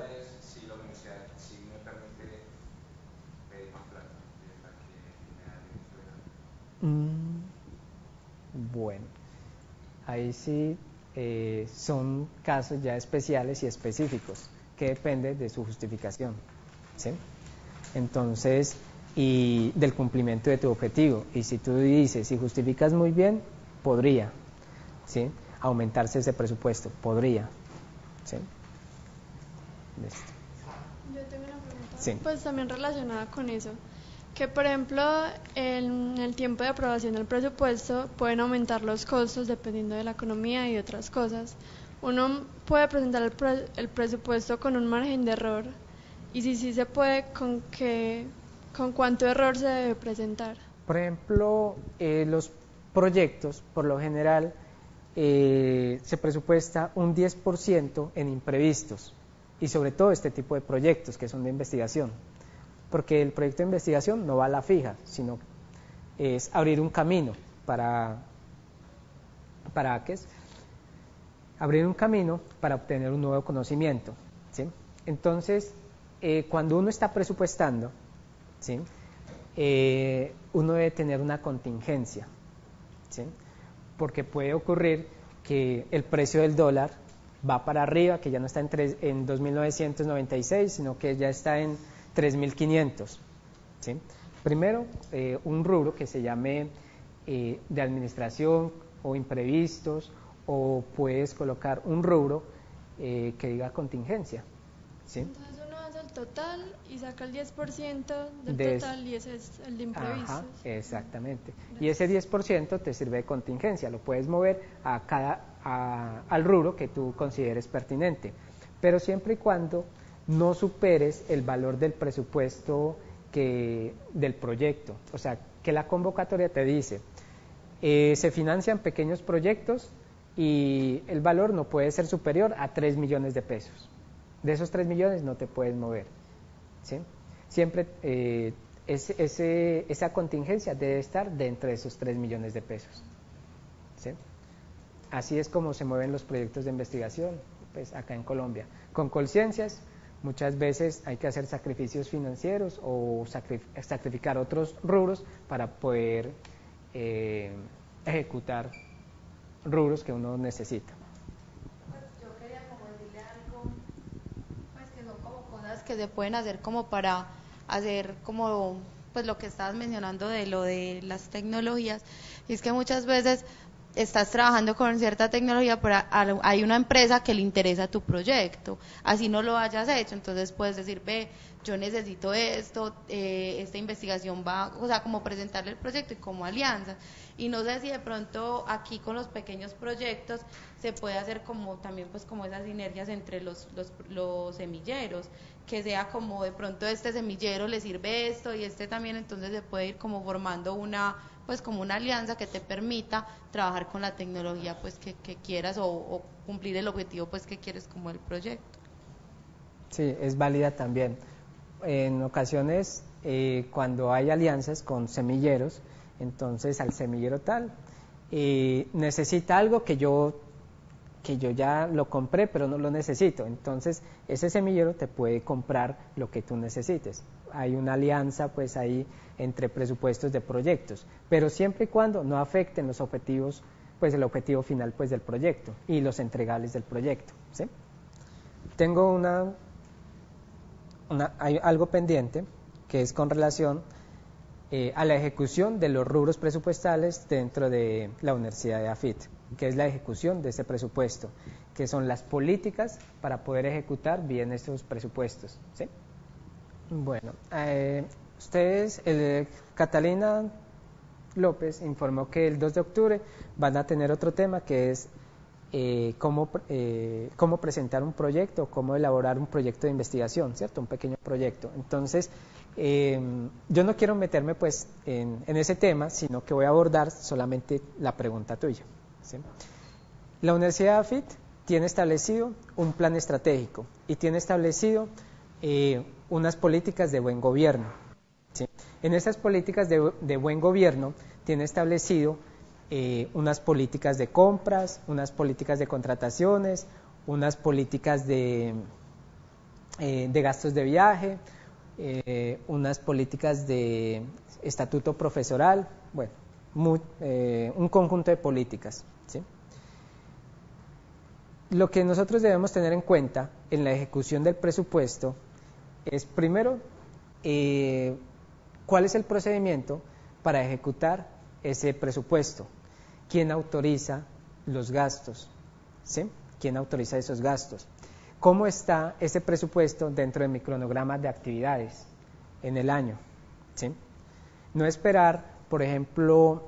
Bueno, ahí sí son casos ya especiales y específicos que depende de su justificación, ¿sí? Entonces, y del cumplimiento de tu objetivo, y si tú dices, si justificas muy bien, podría, ¿sí?, aumentarse ese presupuesto, podría, ¿sí? Listo. Yo tengo una pregunta, sí, pues también relacionada con eso, que por ejemplo en el tiempo de aprobación del presupuesto pueden aumentar los costos dependiendo de la economía y otras cosas. Uno puede presentar el presupuesto con un margen de error, y si sí se puede, ¿con cuánto error se debe presentar? Por ejemplo, los proyectos por lo general se presupuesta un 10% en imprevistos, y sobre todo este tipo de proyectos que son de investigación, porque el proyecto de investigación no va a la fija, sino es abrir un camino para obtener un nuevo conocimiento, ¿sí? Entonces, cuando uno está presupuestando, ¿sí?, uno debe tener una contingencia, ¿sí?, porque puede ocurrir que el precio del dólar va para arriba, que ya no está en 2.996, sino que ya está en 3.500, ¿sí? Primero, un rubro que se llame de administración o imprevistos, o puedes colocar un rubro que diga contingencia, ¿sí? Entonces uno hace el total y saca el 10% del total, y ese es el de imprevistos. Ajá, exactamente. Y ese 10% te sirve de contingencia, lo puedes mover al rubro que tú consideres pertinente, pero siempre y cuando no superes el valor del presupuesto del proyecto. O sea, que la convocatoria te dice, se financian pequeños proyectos y el valor no puede ser superior a 3 millones de pesos. De esos 3 millones no te puedes mover, ¿sí? Siempre esa contingencia debe estar dentro de esos 3 millones de pesos, ¿sí? Así es como se mueven los proyectos de investigación, pues, acá en Colombia. Con Colciencias muchas veces hay que hacer sacrificios financieros o sacrificar otros rubros para poder ejecutar rubros que uno necesita. Pues yo quería como decirle algo, pues que son como cosas que se pueden hacer como para hacer como pues lo que estabas mencionando de lo de las tecnologías, y es que muchas veces estás trabajando con cierta tecnología, pero hay una empresa que le interesa tu proyecto, así no lo hayas hecho, entonces puedes decir, ve, yo necesito esto, esta investigación va, o sea, como presentarle el proyecto y como alianza. Y no sé si de pronto aquí con los pequeños proyectos se puede hacer como también pues como esas sinergias entre los semilleros, que sea como de pronto este semillero le sirve esto y este también, entonces se puede ir como formando una pues como una alianza que te permita trabajar con la tecnología pues que quieras o cumplir el objetivo pues que quieres como el proyecto. Sí, es válida también. En ocasiones cuando hay alianzas con semilleros, entonces al semillero tal necesita algo que yo que yo ya lo compré pero no lo necesito. Entonces ese semillero te puede comprar lo que tú necesites. Hay una alianza pues ahí entre presupuestos de proyectos, pero siempre y cuando no afecten los objetivos, pues el objetivo final pues del proyecto y los entregables del proyecto, ¿sí? Tengo hay algo pendiente que es con relación a la ejecución de los rubros presupuestales dentro de la Universidad de Eafit, que es la ejecución de ese presupuesto, que son las políticas para poder ejecutar bien estos presupuestos, ¿sí? Bueno, ustedes, Catalina López informó que el 2 de octubre van a tener otro tema que es cómo presentar un proyecto, cómo elaborar un proyecto de investigación, ¿cierto? Un pequeño proyecto. Entonces, yo no quiero meterme pues en ese tema, sino que voy a abordar solamente la pregunta tuya, ¿sí? La Universidad de Eafit tiene establecido un plan estratégico y tiene establecido unas políticas de buen gobierno, ¿sí? En esas políticas de buen gobierno tiene establecido unas políticas de compras, unas políticas de contrataciones, unas políticas de gastos de viaje, unas políticas de estatuto profesoral, bueno, un conjunto de políticas, ¿sí? Lo que nosotros debemos tener en cuenta en la ejecución del presupuesto es primero cuál es el procedimiento para ejecutar ese presupuesto, quién autoriza los gastos, ¿sí? Quién autoriza esos gastos, cómo está ese presupuesto dentro de mi cronograma de actividades en el año, ¿sí? No esperar, por ejemplo,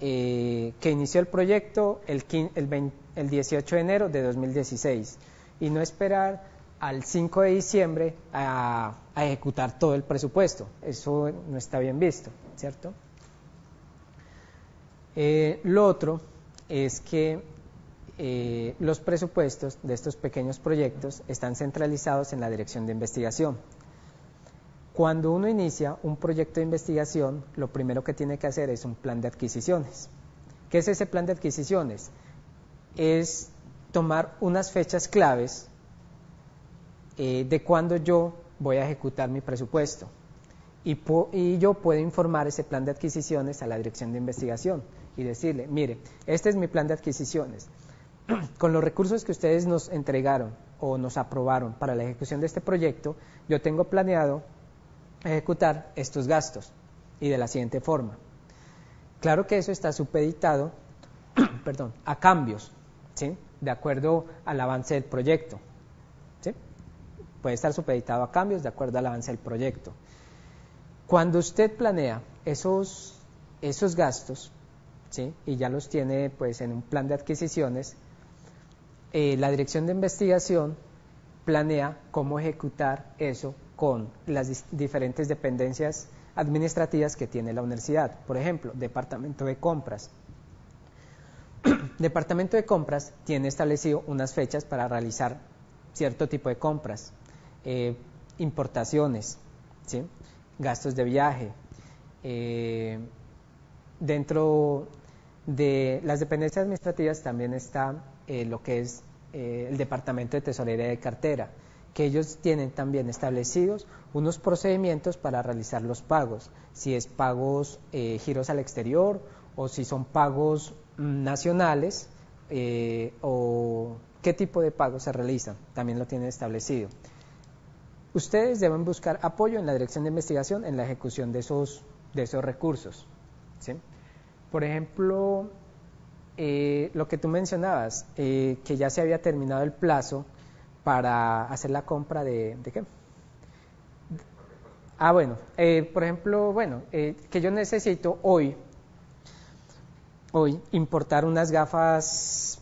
que inició el proyecto el 18 de enero de 2016 y no esperar al 5 de diciembre a ejecutar todo el presupuesto. Eso no está bien visto, ¿cierto? Lo otro es que los presupuestos de estos pequeños proyectos están centralizados en la dirección de investigación. Cuando uno inicia un proyecto de investigación, lo primero que tiene que hacer es un plan de adquisiciones. ¿Qué es ese plan de adquisiciones? Es tomar unas fechas claves de cuándo yo voy a ejecutar mi presupuesto. Y yo puedo informar ese plan de adquisiciones a la dirección de investigación y decirle, mire, este es mi plan de adquisiciones. Con los recursos que ustedes nos entregaron o nos aprobaron para la ejecución de este proyecto, yo tengo planeado ejecutar estos gastos y de la siguiente forma. Claro que eso está supeditado a cambios, ¿sí? De acuerdo al avance del proyecto, ¿sí? Puede estar supeditado a cambios de acuerdo al avance del proyecto. Cuando usted planea esos gastos, ¿sí? Y ya los tiene pues en un plan de adquisiciones, la dirección de investigación planea cómo ejecutar eso con las diferentes dependencias administrativas que tiene la universidad. Por ejemplo, Departamento de Compras. Departamento de Compras tiene establecido unas fechas para realizar cierto tipo de compras, importaciones, ¿sí? Gastos de viaje. Dentro de las dependencias administrativas también está lo que es el Departamento de Tesorería de Cartera, que ellos tienen también establecidos unos procedimientos para realizar los pagos, si es pagos giros al exterior o si son pagos nacionales o qué tipo de pagos se realizan, también lo tienen establecido. Ustedes deben buscar apoyo en la dirección de investigación en la ejecución de esos recursos, ¿sí? Por ejemplo, lo que tú mencionabas, que ya se había terminado el plazo para hacer la compra ¿de qué? Ah, bueno, por ejemplo, que yo necesito hoy importar unas gafas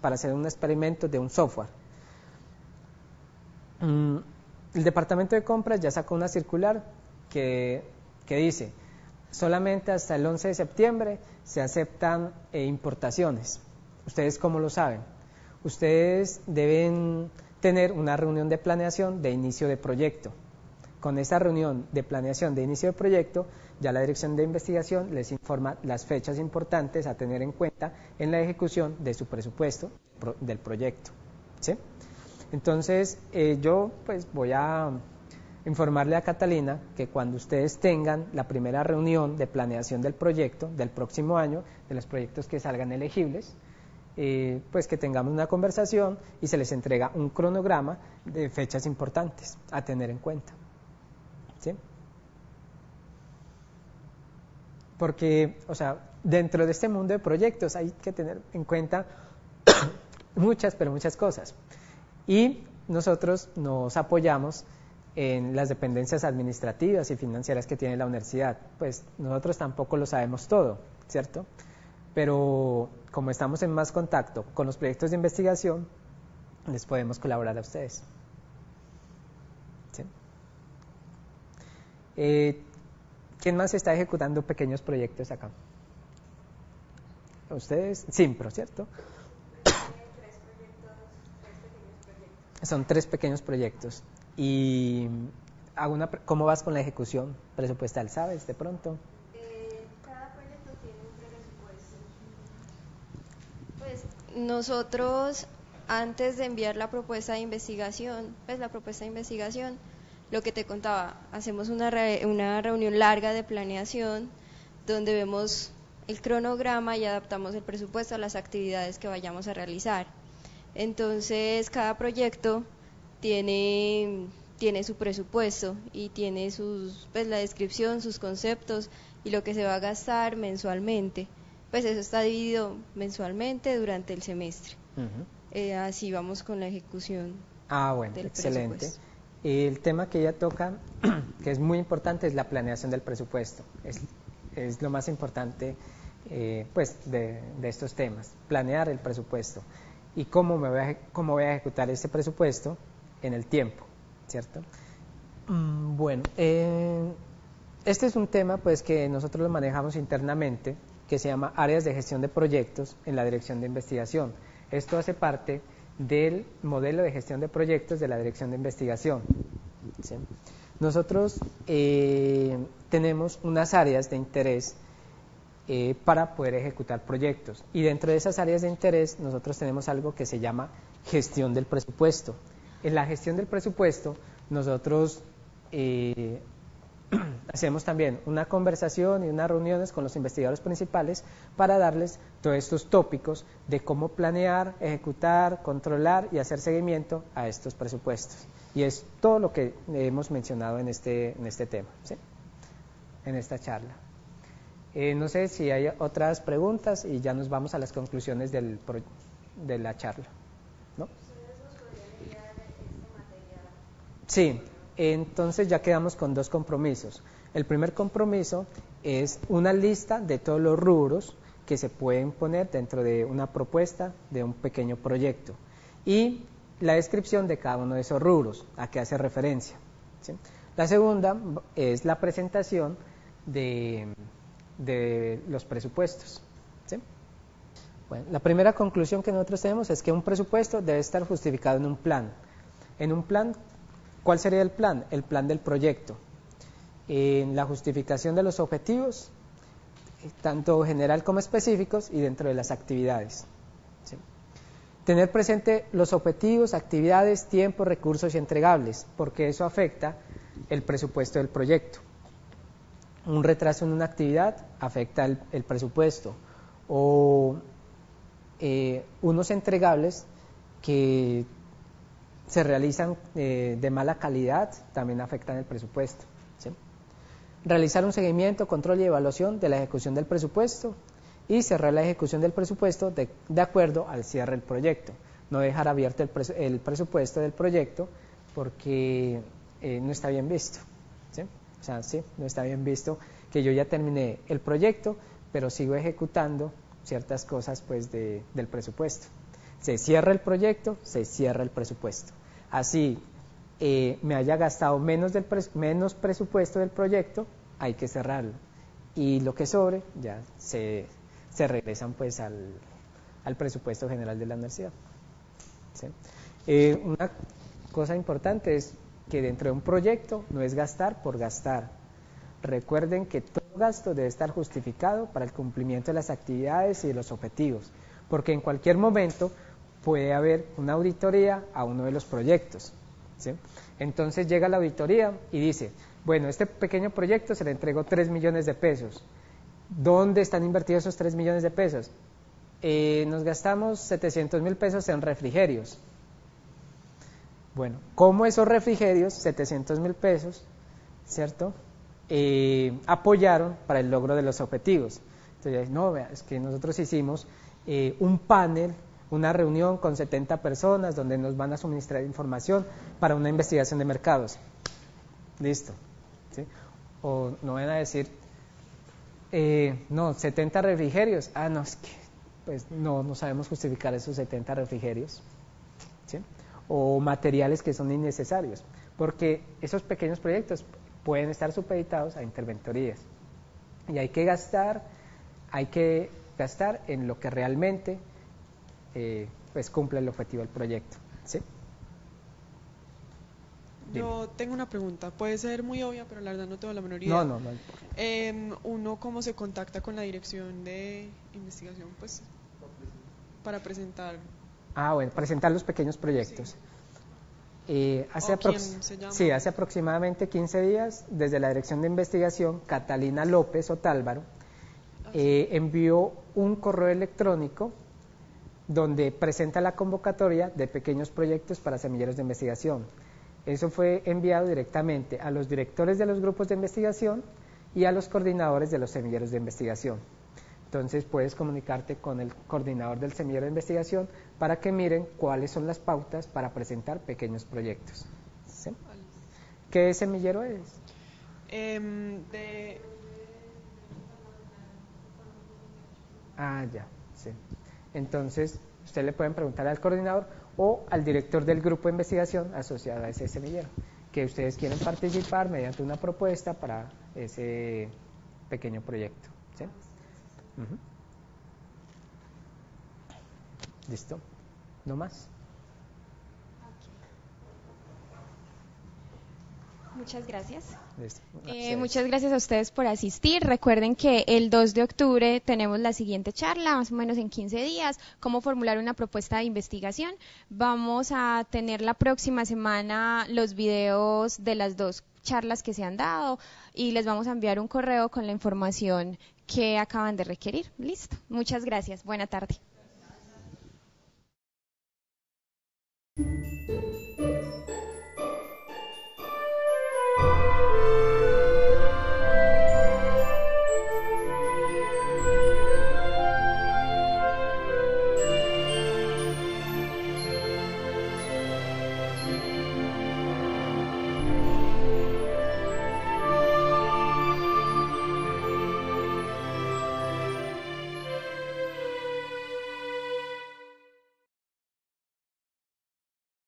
para hacer un experimento de un software. El Departamento de Compras ya sacó una circular que dice, solamente hasta el 11 de septiembre se aceptan importaciones. ¿Ustedes cómo lo saben? Ustedes deben tener una reunión de planeación de inicio de proyecto Con esta reunión de planeación de inicio de proyecto, ya la Dirección de Investigación les informa las fechas importantes a tener en cuenta en la ejecución de su presupuesto del proyecto, ¿sí? Entonces, yo pues voy a informarle a Catalina que cuando ustedes tengan la primera reunión de planeación del proyecto del próximo año, de los proyectos que salgan elegibles, pues que tengamos una conversación y se les entrega un cronograma de fechas importantes a tener en cuenta, ¿sí? Porque, o sea, dentro de este mundo de proyectos hay que tener en cuenta muchas, pero muchas cosas. Y nosotros nos apoyamos en las dependencias administrativas y financieras que tiene la universidad. Pues nosotros tampoco lo sabemos todo, ¿cierto? Pero como estamos en más contacto con los proyectos de investigación, les podemos colaborar a ustedes, ¿sí? ¿Quién más está ejecutando pequeños proyectos acá? Ustedes, CIMPRO, ¿cierto? Son 3 pequeños proyectos. Y hago una, ¿cómo vas con la ejecución presupuestal? ¿Sabes de pronto? Cada proyecto tiene un presupuesto. Pues nosotros, antes de enviar la propuesta de investigación, lo que te contaba, hacemos una reunión larga de planeación donde vemos el cronograma y adaptamos el presupuesto a las actividades que vayamos a realizar. Entonces, cada proyecto tiene su presupuesto y tiene pues, la descripción, sus conceptos y lo que se va a gastar mensualmente. Pues eso está dividido mensualmente durante el semestre. Así vamos con la ejecución. Ah, bueno, del excelente. El tema que ella toca, que es muy importante, es la planeación del presupuesto. Es lo más importante pues, de estos temas, planear el presupuesto. Y cómo voy a ejecutar este presupuesto en el tiempo, ¿cierto? Bueno, este es un tema pues, que nosotros lo manejamos internamente, que se llama áreas de gestión de proyectos en la Dirección de Investigación. Esto hace parte del modelo de gestión de proyectos de la Dirección de Investigación, ¿sí? Nosotros tenemos unas áreas de interés para poder ejecutar proyectos, y dentro de esas áreas de interés nosotros tenemos algo que se llama gestión del presupuesto. En la gestión del presupuesto nosotros hacemos también una conversación y unas reuniones con los investigadores principales para darles todos estos tópicos de cómo planear, ejecutar, controlar y hacer seguimiento a estos presupuestos, y es todo lo que hemos mencionado en este tema, ¿sí? En esta charla. No sé si hay otras preguntas y ya nos vamos a las conclusiones de la charla, ¿no? Sí, entonces ya quedamos con 2 compromisos. El primer compromiso es una lista de todos los rubros que se pueden poner dentro de una propuesta de un pequeño proyecto y la descripción de cada uno de esos rubros, a qué hace referencia, ¿sí? La segunda es la presentación de los presupuestos, ¿sí? Bueno, la primera conclusión que nosotros tenemos es que un presupuesto debe estar justificado en un plan. En un plan, ¿cuál sería el plan? El plan del proyecto. En la justificación de los objetivos, tanto general como específicos, y dentro de las actividades, ¿sí? Tener presente los objetivos, actividades, tiempos, recursos y entregables, porque eso afecta el presupuesto del proyecto. Un retraso en una actividad afecta el presupuesto, o unos entregables que se realizan de mala calidad también afectan el presupuesto, ¿sí? Realizar un seguimiento, control y evaluación de la ejecución del presupuesto y cerrar la ejecución del presupuesto de acuerdo al cierre del proyecto. No dejar abierto el presupuesto del proyecto porque no está bien visto, ¿sí? O sea, sí, no está bien visto que yo ya terminé el proyecto, pero sigo ejecutando ciertas cosas pues, del presupuesto. Se cierra el proyecto, se cierra el presupuesto. Así me haya gastado menos presupuesto del proyecto, hay que cerrarlo. Y lo que sobre ya se regresan pues, al presupuesto general de la universidad, ¿sí? Una cosa importante es que dentro de un proyecto no es gastar por gastar. Recuerden que todo gasto debe estar justificado para el cumplimiento de las actividades y de los objetivos, porque en cualquier momento puede haber una auditoría a uno de los proyectos, ¿sí? Entonces llega la auditoría y dice, bueno, este pequeño proyecto se le entregó 3 millones de pesos. ¿Dónde están invertidos esos 3 millones de pesos? Nos gastamos 700.000 pesos en refrigerios. Bueno, ¿cómo esos refrigerios, 700.000 pesos, ¿cierto?, apoyaron para el logro de los objetivos? Entonces, no, es que nosotros hicimos un panel, una reunión con 70 personas donde nos van a suministrar información para una investigación de mercados. Listo, ¿sí? O no van a decir, no, 70 refrigerios. Ah, no, es que pues, no sabemos justificar esos 70 refrigerios, ¿sí? O materiales que son innecesarios, porque esos pequeños proyectos pueden estar supeditados a interventorías. Y hay que gastar en lo que realmente pues cumple el objetivo del proyecto, ¿sí? Yo tengo una pregunta, puede ser muy obvia, pero la verdad no tengo la menor idea. No. ¿Uno cómo se contacta con la dirección de investigación, pues, para presentar? Ah, bueno, presentar los pequeños proyectos. Sí. Hace aproximadamente 15 días, desde la dirección de investigación, Catalina López Otálvaro envió un correo electrónico donde presenta la convocatoria de pequeños proyectos para semilleros de investigación. Eso fue enviado directamente a los directores de los grupos de investigación y a los coordinadores de los semilleros de investigación. Entonces puedes comunicarte con el coordinador del semillero de investigación para que miren cuáles son las pautas para presentar pequeños proyectos, ¿sí? ¿Qué semillero es? Ah, ya, sí. Entonces usted le pueden preguntar al coordinador o al director del grupo de investigación asociado a ese semillero que ustedes quieren participar mediante una propuesta para ese pequeño proyecto, ¿sí? Uh-huh. Listo, ¿no más? Okay. Muchas gracias. Muchas gracias a ustedes por asistir. Recuerden que el 2 de octubre tenemos la siguiente charla, más o menos en 15 días, cómo formular una propuesta de investigación. Vamos a tener la próxima semana los videos de las dos charlas que se han dado y les vamos a enviar un correo con la información que acaban de requerir. Listo. Muchas gracias. Buena tarde.